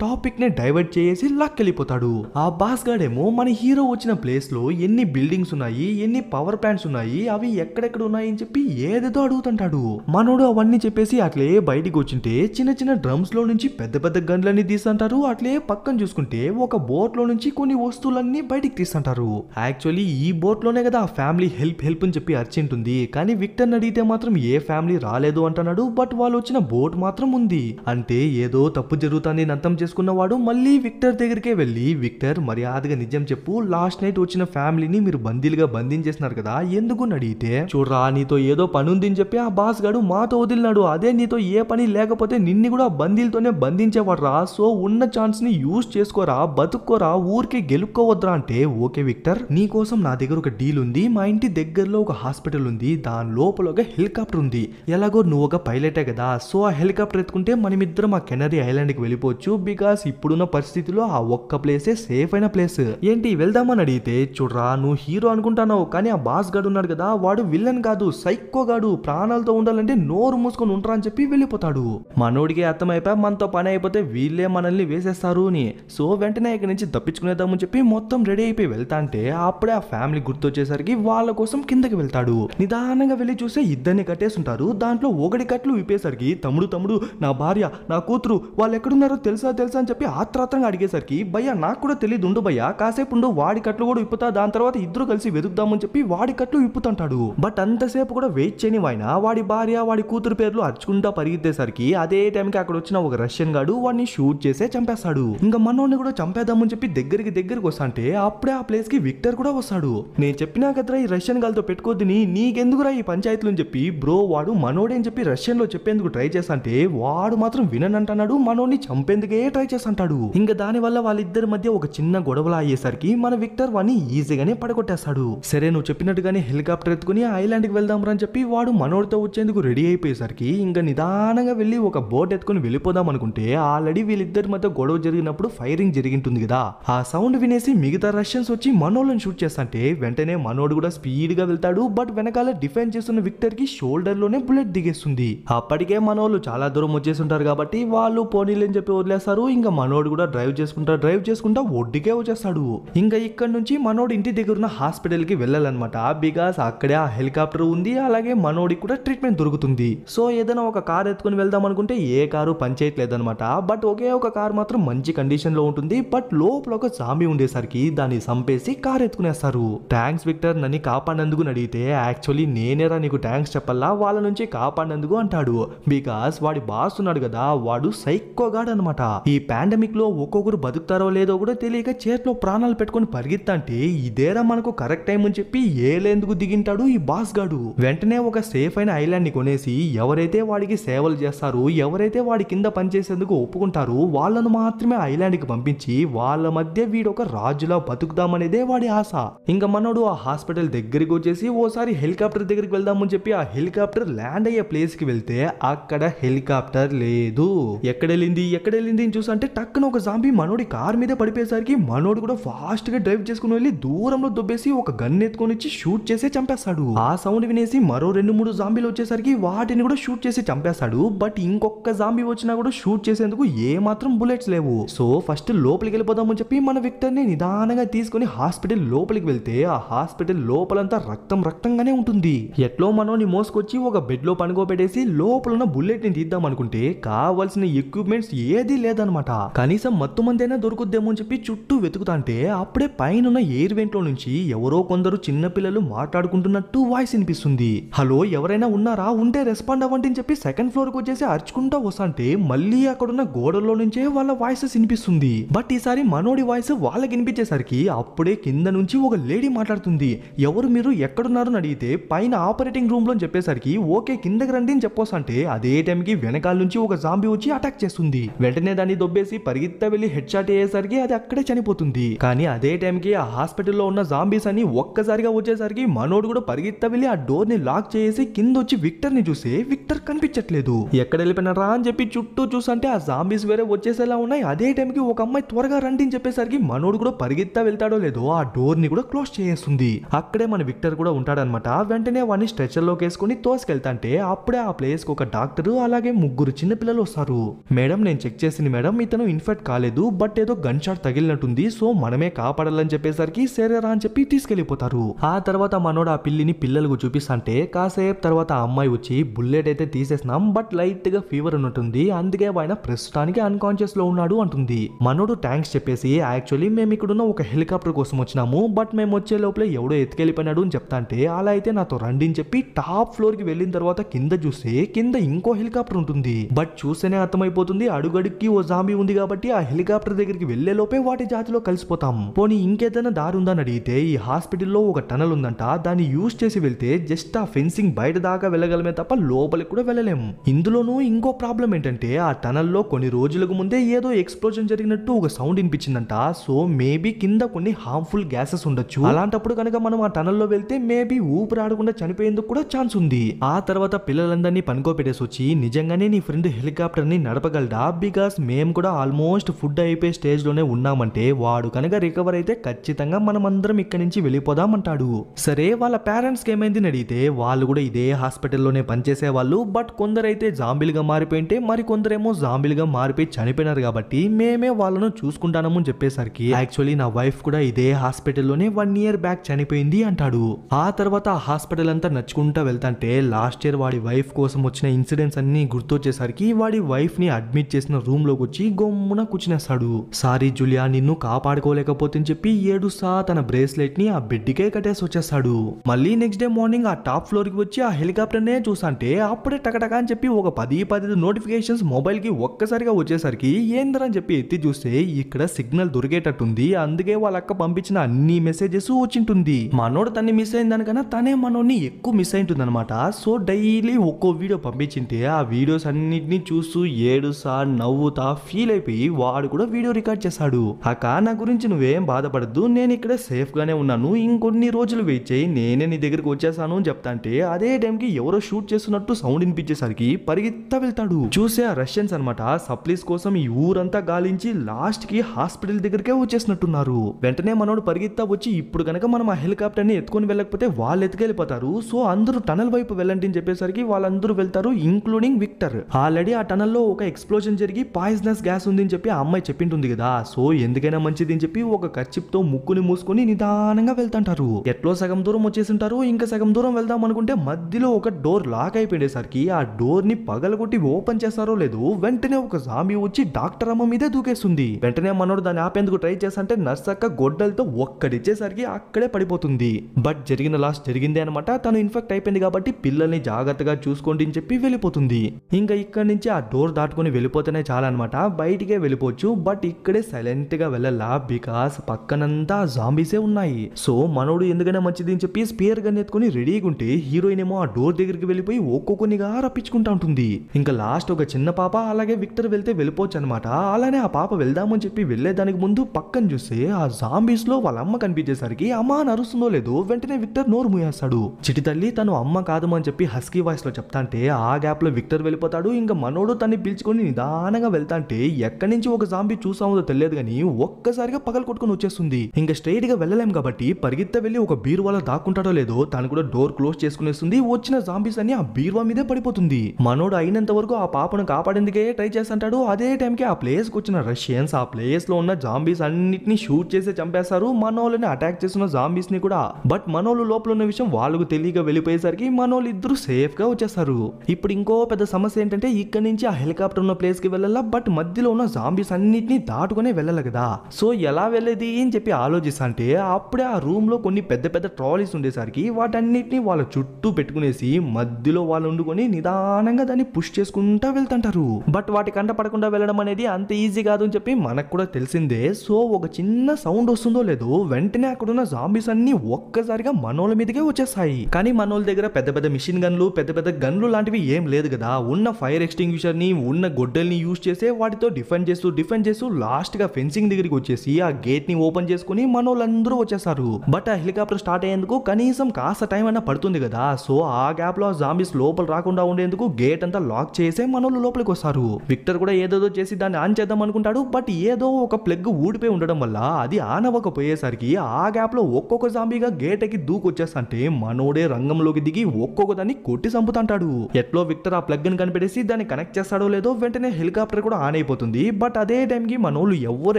टापिक ने डाइवर्ट चेसी लाक्केल्लिपोताडु। आ बास गाडेमो मन हीरो वच्चिन प्लेस लो एन्नी बिल्डिंग्स उन्नायी एन्नी पवर प्लांट्स उन्नायी अभी एक्कडेक्कड उन्नायी अनि चेप्पि एदेदो अडुगुतंटाडु। मनोडु अवन्नी चेप्पेसी अट्ले बयटिकि वच्चिंटे चिन्न चिन्न ड्रम्स लो नुंचि पेद्द पेद्द गन्लन्नी तीसंटारु। अट्ले पक्कन चूसुकुंटे ओक बोट लो नुंचि कोन्नि वस्तुलन्नी बयटिकि तीसंटारु। యాక్చువల్లీ ఈ బోట్ లోనే కదా ఆ ఫ్యామిలీ హెల్ప్ హెల్ప్ అని చెప్పి అర్చింటుంది. కానీ విక్టర్ అడిగితే మాత్రం ఏ ఫ్యామిలీ రాలేదు అంటున్నాడు. బట్ వాళ్ళు వచ్చిన బోట్ మాత్రం ఉంది. అంటే ఏదో తప్పు జరుగుతాంది అర్థం చేసుకున్నవాడు మళ్ళీ విక్టర్ దగ్గరికి వెళ్లి విక్టర్ మర్యాదగా నిజం చెప్పు, లాస్ట్ నైట్ వచ్చిన ఫ్యామిలీని మీరు బందీలుగా బంధించేస్తున్నారు కదా ఎందుకు అని అడిగితే, చూడరా నీతో ఏదో పని ఉంది అని చెప్పి ఆ బాస్ గాడు మాతో వదిలినాడు, అదే నీతో ఏ పని లేకపోతే నిన్ని కూడా బందీలతోనే బంధించేవాడురా, సో ఉన్న ఛాన్స్ ని యూస్ చేసుకోరా, బతుక్కోరా, ఊరికే గెలుక్కోవద్దురా అంటే ఓకే విక్టర్ నీ కోసం నా దగ్గర ఒక డీల్ ఉంది, మా ఇంటి దగ్గరలో ఒక హాస్పిటల్ ఉంది, దాని లోపల ఒక హెలికాప్టర్ ఉంది, ఎలాగో నువ్వు ఒక పైలటే కదా, సో ఆ హెలికాప్టర్ ఎత్తుకుంటే మనమిద్దరం ఆ కెనరీ ఐలాండ్ కి వెళ్ళిపోవచ్చు, బికాస్ ఇప్పుడున్న పరిస్థితిలో ఆ ఒక్క ప్లేసే సేఫ్ అయిన ప్లేస్, ఏంటి వెళ్దామని అడిగితే, చూడరా నువ్వు హీరో అనుకుంటావు కానీ ఆ బాస్ గాడు ఉన్నాడు కదా వాడు విలన్ కాదు సైకో గాడు, ప్రాణాలతో ఉండాలంటే నోరు మూసుకొని ఉంటారా అని చెప్పి వెళ్ళిపోతాడు. మనోడికి అర్థమైపోయి మనతో పని అయిపోతే వీళ్ళే మనల్ని వేసేస్తారు అని, సో వెంటనే ఇక్కడి నుంచి తప్పించుకునేద్దామని చెప్పి మొత్తం రెడీ అయిపోయి వెళ్తా అంటే అప్పుడే ఆ ఫ్యామిలీ గుర్తొచ్చేసరికి వాళ్ళ కోసం కిందకి వెళ్తాడు. నిదానంగా వెళ్ళి చూస్తే ఇద్దరిని కట్టేస్తుంటారు. దాంట్లో ఒకటి కట్లు విప్పేసరికి తమ్ముడు తమ్ముడు నా భార్య నా కూతురు వాళ్ళు ఎక్కడున్నారో తెలుసా తెలుసా అని చెప్పి ఆత్రాత్రంగా అడిగేసరికి భయ్యా నాకు కూడా తెలియదు ఉండు భయ్యా కాసేపు ఉండు వాడి కట్లు కూడా విప్పుతా దాని తర్వాత ఇద్దరు కలిసి వెతుకుదామని చెప్పి వాడి కట్లు విప్పుతుంటాడు. బట్ అంతసేపు కూడా వెయిట్ చేయని ఆయన వాడి భార్య వాడి కూతురు పేర్లు అర్చుకుంటా పరిగెత్తేసరికి అదే టైంకి అక్కడ వచ్చిన ఒక రష్యన్ గాడు వాడిని షూట్ చేసే చంపేస్తాడు. ఇంకా మనోడిని కూడా చంపేద్దామని చెప్పి దగ్గరికి దగ్గరికి వస్తాంటే అప్పుడే ఆ ప్లేస్ కి విక్టర్ కూడా వస్తాడు. నేను చెప్పినా కదరా ఈ రష్యన్ గాలితో పెట్టుకోద్దని నీకెందుకురా ఈ పంచాయతీలు అని చెప్పి బ్రో వాడు మనోడేని చెప్పి రష్యన్ లో చెప్పేందుకు ట్రై చేస్తాంటే వాడు మాత్రం విననంటున్నాడు, మనోడిని చంపేందుకే ట్రై చేస్తాంటాడు. ఇంకా దాని వల్ల వాళ్ళిద్దరి మధ్య ఒక చిన్న గొడవలా అయ్యేసరికి మన విక్టర్ వాడిని ఈజీగానే పడగొట్టేస్తాడు. సరే నువ్వు చెప్పినట్టుగానే హెలికాప్టర్ ఎత్తుకుని ఐలాండ్ కి వెళ్దాం రా అని చెప్పి వాడు మనోడితో వచ్చేందుకు రెడీ అయిపోయేసరికి ఇంకా నిదానంగా వెళ్ళి ఒక బోట్ ఎత్తుకుని వెళ్ళిపోదాం అనుకుంటే ఆల్రెడీ వీళ్ళిద్దరి మధ్య గొడవ జరిగినప్పుడు ఫైరింగ్ జరిగింటుంది కదా, ఆ సౌండ్ వినేసి మిగతా రష్యన్స్ వచ్చి మనోళ్ళని షూట్ చేస్తాంటే వెంటనే మనోడు కూడా స్పీడ్ గా వెళ్తాడు. బట్ వెనకాల డిఫెన్స్ చేస్తున్న విక్టర్ కి షోల్డర్ లోనే బుల్లెట్ దిగేస్తుంది. అప్పటికే మనోళ్ళు చాలా దూరం వచ్చేసి ఉంటారు కాబట్టి వాళ్ళు పోనీలని చెప్పి వదిలేస్తారు. ఇంకా మనోడు కూడా డ్రైవ్ చేసుకుంటా డ్రైవ్ చేసుకుంటా ఒడ్డుకే వచ్చేస్తాడు. ఇంకా ఇక్కడ నుంచి మనోడు ఇంటి దగ్గర ఉన్న హాస్పిటల్ కి వెళ్ళాలన్నమాట, బికాస్ అక్కడే ఆ హెలికాప్టర్ ఉంది, అలాగే మనోడికి కూడా ట్రీట్మెంట్ దొరుకుతుంది. సో ఏదైనా ఒక కార్ ఎత్తుకుని వెళ్దాం అనుకుంటే ఏ కారు పనిచేయట్లేదన్నమాట. బట్ ఒకే ఒక కార్ మాత్రం మంచి కండిషన్ లో ఉంటుంది. బట్ లోపల ఒక జాంబీ ఉండేసరికి దాన్ని చంపేసి కార్ ఎత్తుకునేస్తారు. థ్యాంక్స్ విక్టర్ నన్ను కాపాడినందుకు అడిగితే, యాక్చువల్లీ నేనేరా నీకు థ్యాంక్స్ చెప్పాలా వాళ్ళ నుంచి కాపాడినందుకు అంటాడు. బికాస్ వాడి బాస్ ఉన్నాడు కదా వాడు సైకోగాడు అనమాట. ఈ పాండమిక్ లో ఒక్కొక్కరు బతుకుతారో లేదో కూడా తెలియక చేతిలో ప్రాణాలు పెట్టుకుని పరిగెత్తంటే ఇదేరా మనకు కరెక్ట్ టైం అని చెప్పి ఏలేందుకు దిగింటాడు ఈ బాస్ గాడు. వెంటనే ఒక సేఫ్ అయిన ఐలాండ్ ని కొనేసి ఎవరైతే వాడికి సేవలు చేస్తారు ఎవరైతే వాడి కింద పనిచేసేందుకు ఒప్పుకుంటారు వాళ్ళను మాత్రమే ఐలాండ్ కి పంపించి వాళ్ళ మధ్య వీడు ఒక రాజులా బతుకుదామనేదే వాడి ఆశ. ఇంకా మనోడు ఆ హాస్పిటల్ దగ్గరికి వచ్చేసి ఓసారి హెలికాప్టర్ దగ్గరికి వెళ్దామని చెప్పి ఆ హెలికాప్టర్ ల్యాండ్ అయ్యే ప్లేస్ కి వెళ్తే అక్కడ హెలికాప్టర్ లేదు. ఎక్కడెళ్ళింది ఎక్కడెళ్ళింది అని చూసంటే టక్కున ఒక జాంబీ మనోడి కార్ మీద పడిపోయేసరికి మనోడు కూడా ఫాస్ట్ గా డ్రైవ్ చేసుకుని వెళ్ళి దూరంలో దొబ్బేసి ఒక గన్ ఎత్తుకొని వచ్చి షూట్ చేసి చంపేస్తాడు. ఆ సౌండ్ వినేసి మరో రెండు మూడు జాంబీలు వచ్చేసరికి వాటిని కూడా షూట్ చేసి చంపేస్తాడు. బట్ ఇంకొక జాంబీ వచ్చినా కూడా షూట్ చేసేందుకు ఏ మాత్రం బుల్లెట్స్ లేవు. సో ఫస్ట్ లోపలికి వెళ్ళిపోదామని చెప్పి మన విక్టర్ ని నిదానంగా తీసుకుని హాస్పిటల్ లోపలికి వెళ్తే ఆ హాస్పిటల్ లోపలంతా రక్తం రక్తంగానే ఉంటుంది. ఎట్లో మనోని మోసుకొచ్చి ఒక బెడ్ లో పనుకోబెట్టేసి లోపలున్న బుల్లెట్ ని తీద్దాం అనుకుంటే కావాల్సిన ఎక్విప్మెంట్స్ ఏది లేదనమాట. కనీసం మత్తు మందైనా దొరుకుద్దేమో అని చెప్పి చుట్టూ వెతుకుతాంటే అప్పుడే పైన ఎయిర్ వెంట్ లో నుంచి ఎవరో కొందరు చిన్న పిల్లలు మాట్లాడుకుంటున్నట్టు వాయిస్ వినిపిస్తుంది. హలో ఎవరైనా ఉన్నారా ఉంటే రెస్పాండ్ అవ్వండి అని చెప్పి సెకండ్ ఫ్లోర్ కు వచ్చేసి అరుచుకుంటా వస్తాంటే మళ్ళీ అక్కడున్న గోడల్లో నుంచే వాళ్ళ వాయిసెస్ వినిపిస్తుంది. బట్ ఈసారి మనోడి వాయిస్ వాళ్ళకి వినిపించేసరికి అప్పుడే కింద నుంచి ఒక లేడీ మాట్లాడుతుంది. ఎవరు మీరు ఎక్కడున్నారు అని అడిగితే పైన ఆపరేటింగ్ రూమ్ లో చెప్పేసరికి ఓకే కిందకి రండి అని చెప్పొస్తాంటే అదే టైంకి వెనకాల నుంచి ఒక జాంబీ వచ్చి అటాక్ చేస్తుంది. వెంటనే దాన్ని దొబ్బేసి పరిగెత్తా వెళ్ళి హెడ్ షాట్ అయ్యేసరికి అది అక్కడే చనిపోతుంది. కానీ అదే టైంకి ఆ హాస్పిటల్లో ఉన్న జాంబీస్ అని ఒక్కసారిగా వచ్చేసరికి మనోడు కూడా పరిగెత్తా వెళ్ళి ఆ డోర్ ని లాక్ చేసి కింద వచ్చి విక్టర్ ని చూసే విక్టర్ కనిపించట్లేదు. ఎక్కడ వెళ్ళిపోయినారా అని చెప్పి చుట్టూ చూసంటే ఆ జాంబీస్ వేరే వచ్చేసేలా ఉన్నాయి. అదే టైంకి ఒక అమ్మాయి త్వరగా రండి అని చెప్పేసరికి మనోడు కూడా పరిగెత్తా వెళ్తాడో లేదో ఆ డోర్ ని కూడా క్లోజ్ చేస్తుంది. అక్కడే మన విక్టర్ కూడా ఉంటాడనమాట. వెంటనే వాడిని స్ట్రెచర్ లోకి వేసుకుని తోసుకెళ్తాంటే అప్పుడే ఆ ప్లేస్ కు ఒక డాక్టర్ అలాగే ముగ్గురు చిన్న పిల్లలు వస్తారు. మేడం నేను చెక్ చేసిన మేడం ఇతను ఇన్ఫెక్ట్ కాలేదు బట్ ఏదో గన్ షాట్ తగిలినట్టుంది సో మనమే కాపాడాలని చెప్పేసరికి శరీరా అని చెప్పి తీసుకెళ్లిపోతారు. ఆ తర్వాత మనోడు ఆ పిల్లిని పిల్లలకు చూపిస్తాంటే కాసేపు తర్వాత ఆ అమ్మాయి వచ్చి బుల్లెట్ అయితే తీసేసినాం బట్ లైట్ గా ఫీవర్ ఉన్నట్టుంది అందుకే ఆయన ప్రస్తుతానికి అన్కాన్షియస్ లో ఉన్నాడు అంటుంది. మనోడు థ్యాంక్స్ చెప్పేసి యాక్చువల్లీ మేము ఇక్కడున్న ఒక హెలికాప్టర్ కోసం వచ్చినాము బట్ మేము వచ్చే లోపల ఎవడో ఎత్తుకెళ్ళిపోయినాడు అని చెప్తాంటే అలా అయితే నాతో రండి అని చెప్పి టాప్ ఫ్లోర్ కి వెళ్ళిన తర్వాత కింద చూస్తే కింద ఇంకో హెలికాప్టర్ ఉంటుంది. బట్ చూస్తేనే అర్థమైపోతుంది అడుగడుక్కి ఓ జాంబీ ఉంది కాబట్టి ఆ హెలికాప్టర్ దగ్గరికి వెళ్లే లోపే వాటి జాతిలో కలిసిపోతాం. పోనీ ఇంకేదైనా దారి ఉందని అడిగితే ఈ హాస్పిటల్లో ఒక టనల్ ఉందంట దాన్ని యూజ్ చేసి వెళ్తే జస్ట్ ఆ ఫెన్సింగ్ బయట దాకా వెళ్ళగలమే తప్ప లోపలికి కూడా వెళ్ళలేము. ఇందులోనూ ఇంకో ప్రాబ్లం ఏంటంటే ఆ టనల్లో కొన్ని రోజులకు ముందే ఏదో ఎక్స్ప్లోజన్ జరిగినట్టు ఒక సౌండ్ వినిపించిందంట సో మేబీ కింద కొన్ని హార్మ్ఫుల్ గ్యాసెస్ ఉండొచ్చు. అలాంటప్పుడు కనుక మనం ఆ టనల్లో వెళ్తే మేబీ ఊపిరాడకుండా చనిపోయేందుకు కూడా ఛాన్స్ ఉంది. ఆ తర్వాత పిల్లలందరినీ పనుకోపెట్టేసి వచ్చి నిజంగానే నీ ఫ్రెండ్ హెలికాప్టర్ ని నడపగలడా బికాస్ మేము కూడా ఆల్మోస్ట్ ఫుడ్ అయిపోయే స్టేజ్ లోనే ఉన్నామంటే వాడు కనుక రికవర్ అయితే ఖచ్చితంగా మనం అందరం ఇక్కడి నుంచి వెళ్ళిపోదాం అంటాడు. సరే వాళ్ళ పేరెంట్స్ కి ఏమైంది అడిగితే వాళ్ళు కూడా ఇదే హాస్పిటల్లోనే పనిచేసే వాళ్ళు బట్ కొందరైతే జాంబీలుగా మారిపోయింటే మరి కొందరేమో జాంబీలుగా మారిపోయి చనిపోయినారు కాబట్టి మేమే వాళ్ళను చూసుకుంటానము అని చెప్పేసరికి యాక్చువల్లీ నా వైఫ్ కూడా ఇదే హాస్పిటల్లోనే వన్ ఇయర్ బ్యాక్ చనిపోయింది అంటాడు. ఆ తర్వాత ఆ హాస్పిటల్ అంతా నచ్చుకుంటా వెళ్తాంటే లాస్ట్ ఇయర్ వాడి వైఫ్ కోసం వచ్చిన ఇన్సిడెంట్స్ అన్ని గుర్తొచ్చేసరికి వాడి వైఫ్ ని అడ్మిట్ చేసిన రూమ్ లోకి వచ్చి గొమ్మున కూర్చునేస్తాడు. సారీ జూలియా నిన్ను కాపాడుకోలేకపోతే చెప్పి ఏడుసా తన బ్రేస్లెట్ ని ఆ బెడ్డికే కట్టేసి వచ్చేస్తాడు. మళ్ళీ నెక్స్ట్ డే మార్నింగ్ ఆ టాప్ ఫ్లోర్ కి వచ్చి ఆ హెలికాప్టర్ నే చూసాంటే అప్పుడే టకటకా అని చెప్పి ఒక పది పదిహేను నోటిఫికేషన్స్ మొబైల్ కి ఒక్కసారిగా వచ్చేసరికి ఏందరని చెప్పి ఎత్తి చూస్తే ఇక్కడ సిగ్నల్ దొరికేటట్టుంది అందుకే వాళ్ళ అక్క పంపించిన అన్ని మెసేజెస్ వచ్చింటుంది. మనోడు తన్ని మిస్ అయిన దానికన్నా తనే మనోడిని ఎక్కువ మిస్ అయింటుంది అనమాట. సో డైలీ ఒక్కో వీడియో పంపించింటే ఆ వీడియోస్ అన్నిటిని చూస్తూ ఏడుసా నవ్వుతా ఫీల్ అయిపోయి వాడు కూడా వీడియో రికార్డ్ చేశాడు. అక్క నా గురించి నువ్వేం బాధపడద్దు నేను ఇక్కడ సేఫ్ గానే ఉన్నాను ఇంకొన్ని రోజులు వెయిట్ చేయి నేనే నీ దగ్గరకు వచ్చేసాను అని చెప్తాంటే అదే టైంకి ఎవరో షూట్ చేస్తున్నట్టు సౌండ్ వినిపించేసరికి పరిగెత్తా వెళ్తాడు. చూసే ఆ రష్యన్స్ అనమాట సప్లీస్ కోసం ఈ ఊరంతా గాలించి లాస్ట్ కి హాస్పిటల్ దగ్గరికే వచ్చేసినట్టున్నారు. వెంటనే మనోడు పరిగెత్తా వచ్చి ఇప్పుడు కనుక మనం ఆ హెలికాప్టర్ ని ఎత్తుకొని వెళ్ళకపోతే వాళ్ళు ఎత్తుకెళ్ళిపోతారు సో అందరూ టనల్ వైపు వెళ్ళండి అని చెప్పేసరికి వాళ్ళందరూ వెళ్తారు ఇంక్లూడింగ్ విక్టర్. ఆల్రెడీ ఆ టనల్లో ఒక ఎక్స్ప్లోజన్ జరిగి పాయిజనస్ గ్యాస్ ఉంది అని చెప్పి ఆ అమ్మాయి చెప్పింటుంది కదా సో ఎందుకైనా మంచిది అని చెప్పి ఒక కర్చీఫ్ తో ముక్కుని మూసుకొని నిదానంగా వెళ్తాంటారు. ఎట్లో సగం దూరం వచ్చేసింటారు ఇంకా సగం దూరం వెళ్దాం అనుకుంటే మధ్యలో ఒక డోర్ లాక్ అయిపోయేసరికి ఆ డోర్ ని పగలగొట్టి ఓపెన్ చేస్తారో లేదు వెంటనే ఒక జాంబీ వచ్చి డాక్టర్ అమ్మ మీదే దూకేస్తుంది. వెంటనే మనోడు దాన్ని ఆపేందుకు ట్రై చేస్తాంటే నర్స్ అక్క గొడ్డలతో ఒక్కడిచ్చేసరికి అక్కడే పడిపోతుంది. బట్ జరిగిన లాస్ జరిగిందే అనమాట. తను ఇన్ఫెక్ట్ అయిపోయింది కాబట్టి పిల్లల్ని జాగ్రత్తగా చూసుకోండి అని చెప్పి వెళ్ళిపోతుంది. ఇంకా ఇక్కడి నుంచి ఆ డోర్ దాటుకుని వెళ్ళిపోతేనే చాలా అనమాట బయటికే వెళ్ళిపోవచ్చు బట్ ఇక్కడే సైలెంట్ గా వెళ్ళలా బికాస్ పక్కనంతా జాంబీసే ఉన్నాయి. సో మనోడు ఎందుకైనా మంచిది అని చెప్పి స్పేర్ గన్ ఎత్తుకుని రెడీగా ఉంటే హీరోయిన్ ఏమో ఆ డోర్ దగ్గరికి వెళ్ళిపోయి ఒక్కొక్కనిగా రప్పించుకుంటా ఉంటుంది. ఇంకా లాస్ట్ ఒక చిన్న పాప అలాగే విక్టర్ వెళ్తే వెళ్ళిపోవచ్చు అనమాట. అలానే ఆ పాప వెళ్దామని చెప్పి వెళ్లేదానికి ముందు పక్కన చూస్తే ఆ జాంబీస్ లో వాళ్ళ అమ్మ కనిపించేసరికి అమ్మ నరుస్తుందో లేదో వెంటనే విక్టర్ నోరు మూయేస్తాడు. చిటి తల్లి తను అమ్మ కాదమని చెప్పి హస్కీ వాయిస్ లో చెప్తాంటే ఆ గ్యాప్ లో విక్టర్ వెళ్ళిపోతాడు. ఇంకా మనోడు తన్ని పిలుచుకొని నిదానంగా వెళ్తాంటే ఎక్కడి నుంచి ఒక జాంబీ చూసామో తెలియదు కానీ ఒక్కసారిగా పగల కొట్టుకుని వచ్చేస్తుంది. ఇంకా స్ట్రైట్ గా వెళ్ళలేం కాబట్టి పరిగెత్త వెళ్ళి ఒక బీరువాలో దాక్కుంటాడో లేదో తను కూడా డోర్ క్లోజ్ చేసుకునేస్తుంది. వచ్చిన జాంబీస్ అన్ని ఆ బీరువా మీదే పడిపోతుంది. మనోడు అయినంత వరకు ఆ పాపను కాపాడేందుకే ట్రై చేస్తాంటాడు. అదే టైంకి ఆ ప్లేస్ కు వచ్చిన రష్యన్స్ ఆ ప్లేస్ లో ఉన్న జాంబీస్ అన్నిటిని షూట్ చేసి చంపేస్తారు. మనోళ్ళని అటాక్ చేసిన జాంబీస్ ని కూడా. బట్ మనోళ్ళు లోపల ఉన్న విషయం వాళ్ళకు తెలియక వెళ్ళిపోయేసరికి మనోళ్ళు ఇద్దరు సేఫ్ గా వచ్చేస్తారు. ఇప్పుడు ఇంకో పెద్ద సమస్య ఏంటంటే ఇక్కడ నుంచి ఆ హెలికాప్టర్ ఉన్న ప్లేస్ కి వెళ్ళాలా బట్ మధ్యలో ఉన్న జాంబీస్ అన్నిటిని దాటుకునే వెళ్ళాలి కదా. సో ఎలా వెళ్ళేది అని చెప్పి ఆలోచిస్తాంటే అప్పుడే ఆ రూమ్ లో కొన్ని పెద్ద పెద్ద ట్రాలీస్ ఉండేసరికి వాటన్నిటిని వాళ్ళ చుట్టూ పెట్టుకునేసి మధ్యలో వాళ్ళు వండుకొని నిదానంగా దాన్ని పుష్ చేసుకుంటా వెళ్తుంటారు. బట్ వాటి కంట పడకుండా వెళ్ళడం అనేది అంత ఈజీ కాదు అని చెప్పి మనకు కూడా తెలిసిందే. సో ఒక చిన్న సౌండ్ వస్తుందో లేదో వెంటనే అక్కడున్న జాంబీస్ అన్ని ఒక్కసారిగా మనోళ్ళ మీదకే వచ్చేస్తాయి. కానీ మనోళ్ళ దగ్గర పెద్ద పెద్ద మిషన్ గన్లు పెద్ద పెద్ద గన్లు లాంటివి ఏం లేదు కదా. ఉన్న ఫైర్ ఎక్స్టింగ్విషర్ ని ఉన్న గొడ్డల్ని యూజ్ చేసే వాటితో డిఫెండ్ చేస్తూ డిఫెండ్ చేస్తూ లాస్ట్ గా ఫెన్సింగ్ దగ్గరికి వచ్చేసి ఆ గేట్ ని ఓపెన్ చేసుకుని మనోళ్ళందరూ వచ్చేస్తారు. బట్ ఆ హెలికాప్టర్ స్టార్ట్ అయ్యేందుకు కనీసం కాస్త టైం అయినా పడుతుంది కదా. సో ఆ గ్యాప్ లో జాంబీస్ లోపల రాకుండా ఉండేందుకు గేట్ అంతా లాక్ చేసే మనోళ్ళు లోపలికి వస్తారు. విక్టర్ కూడా ఏదేదో చేసి దాన్ని ఆన్ చేద్దాం అనుకుంటాడు. బట్ ఏదో ఒక ప్లగ్ ఊడిపోయి ఉండడం వల్ల అది ఆన్ అవ్వకపోయేసరికి ఆ గ్యాప్ లో ఒక్కొక్క జాంబీగా గేట్ ఎక్కి దూకొచ్చేస్తంటే మనోడే రంగంలోకి దిగి ఒక్కొక్క దాన్ని కొట్టి చంపుతాంటాడు. ఎట్లో విక్టర్ ఆ ప్లగ్ ని కనిపెట్టేసి దాన్ని కనెక్ట్ చేస్తాడో లేదో వెంటనే హెలికాప్టర్ కూడా ఆన్ అయిపోతుంది. బట్ అదే టైంకి మనోళ్ళు ఎవరు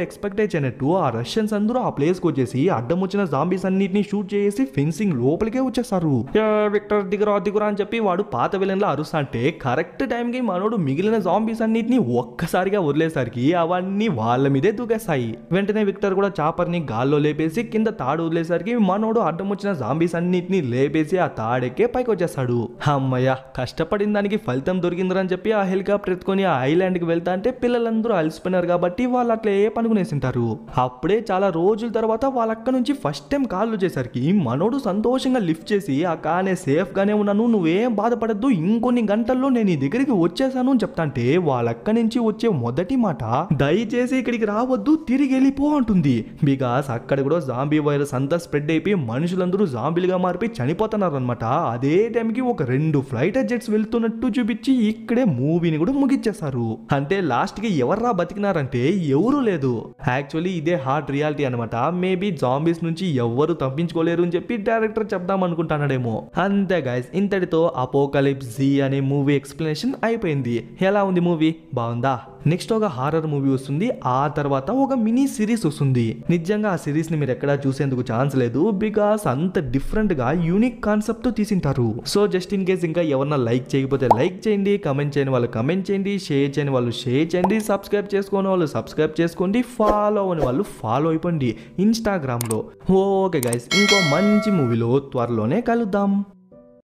ఎక్స్పెక్ట్ చేయనట్టు ఆ రష్యన్స్ అందరూ ఆ ప్లేస్కి వచ్చేసి అడ్డం వచ్చిన జాంబీస్ అన్నిటిని షూట్ చేసి ఫెన్సింగ్ లోపలికే వచ్చేసారు. విక్టర్ దిగురా దిగురా అని చెప్పి వాడు పాత విలన్లా అరుస్తాంటే కరెక్ట్ టైంకి మనోడు మిగిలిన జాంబీస్ అన్నిటిని ఒక్కసారిగా వదిలేసరికి అవన్నీ వాళ్ళ మీదే దూకేస్తాయి. వెంటనే విక్టర్ కూడా చాపర్ని గాల్లో లేపేసి కింద తాడు వదిలేసరికి మనోడు అడ్డం వచ్చిన జాంబీస్ అన్నిటిని లేపేసి ఆ తాడెక్కే పైకి వచ్చేస్తాడు. అమ్మయ్య కష్టపడిన దానికి ఫలితం దొరికిందని చెప్పి ఆ హెలికాప్టర్ ఎత్తుకొని ఆ ఐలాండ్కి వెళ్తా అంటే పిల్లలందరూ అలసిపోయినారు కాబట్టి వాళ్ళు అట్లే పనుకునేసింటారు. అప్పుడే చాలా రోజుల తర్వాత వాళ్ళ అక్క నుంచి ఫస్ట్ టైం కాల్ వచ్చేసరికి మనోడు సంతోషంగా లిఫ్ట్ చేసి ఆ కానే సేఫ్ గానే ఉన్నాను, నువ్వేం బాధపడద్దు, ఇంకొన్ని గంటల్లో నేను ఈ దగ్గరికి వచ్చేసాను అని చెప్తాంటే వాళ్ళ అక్క నుంచి వచ్చే మొదటి మాట దయచేసి ఇక్కడికి రావద్దు, తిరిగి వెళ్ళిపో అంటుంది. బికాస్ అక్కడ కూడా జాంబీ వైరస్ అంతా స్ప్రెడ్ అయిపోయి మనుషులందరూ జాంబీలుగా మారిపోయి చనిపోతున్నారు అనమాట. అదే టైంకి ఒక రెండు ఫ్లైటర్ జెట్స్ వెళ్తున్నట్టు చూపించి ఇక్కడే మూవీని కూడా ముగిచ్చేసారు. అంటే లాస్ట్ కి ఎవర్రా బతికినారంటే ఎవరూ లేదు. యాక్చువల్లీ ఇదే హార్డ్ రియాలిటీ అనమాట. మేబీ జాంబీస్ నుంచి ఎవరు తప్పించుకోలేరు అని చెప్పి డైరెక్టర్ చెప్దాం అనుకుంటున్నాడేమో. అంతే గైస్, ఇంతటితో అపోకలిప్స్ జీ అనే మూవీ ఎక్స్ప్లెనేషన్ అయిపోయింది. ఎలా ఉంది మూవీ? బాగుందా? నెక్స్ట్ ఒక హారర్ మూవీ వస్తుంది, ఆ తర్వాత ఒక మినీ సిరీస్ వస్తుంది. నిజంగా ఆ సిరీస్ ని మీరు ఎక్కడా చూసేందుకు ఛాన్స్ లేదు, బికాస్ అంత డిఫరెంట్ గా యూనిక్ కాన్సెప్ట్ తో తీసింటారు. సో జస్ట్ ఇన్ కేస్ ఇంకా ఎవరన్నా లైక్ చేయకపోతే లైక్ చేయండి, కమెంట్ చేయని వాళ్ళు కమెంట్ చేయండి, షేర్ చేయని వాళ్ళు షేర్ చేయండి, సబ్స్క్రైబ్ చేసుకోని వాళ్ళు సబ్స్క్రైబ్ చేసుకోండి, ఫాలో అని వాళ్ళు ఫాలో అయిపోండి ఇన్స్టాగ్రామ్ లో. ఓకే గైస్, ఇంకో మంచి మూవీలో త్వరలోనే కలుద్దాం.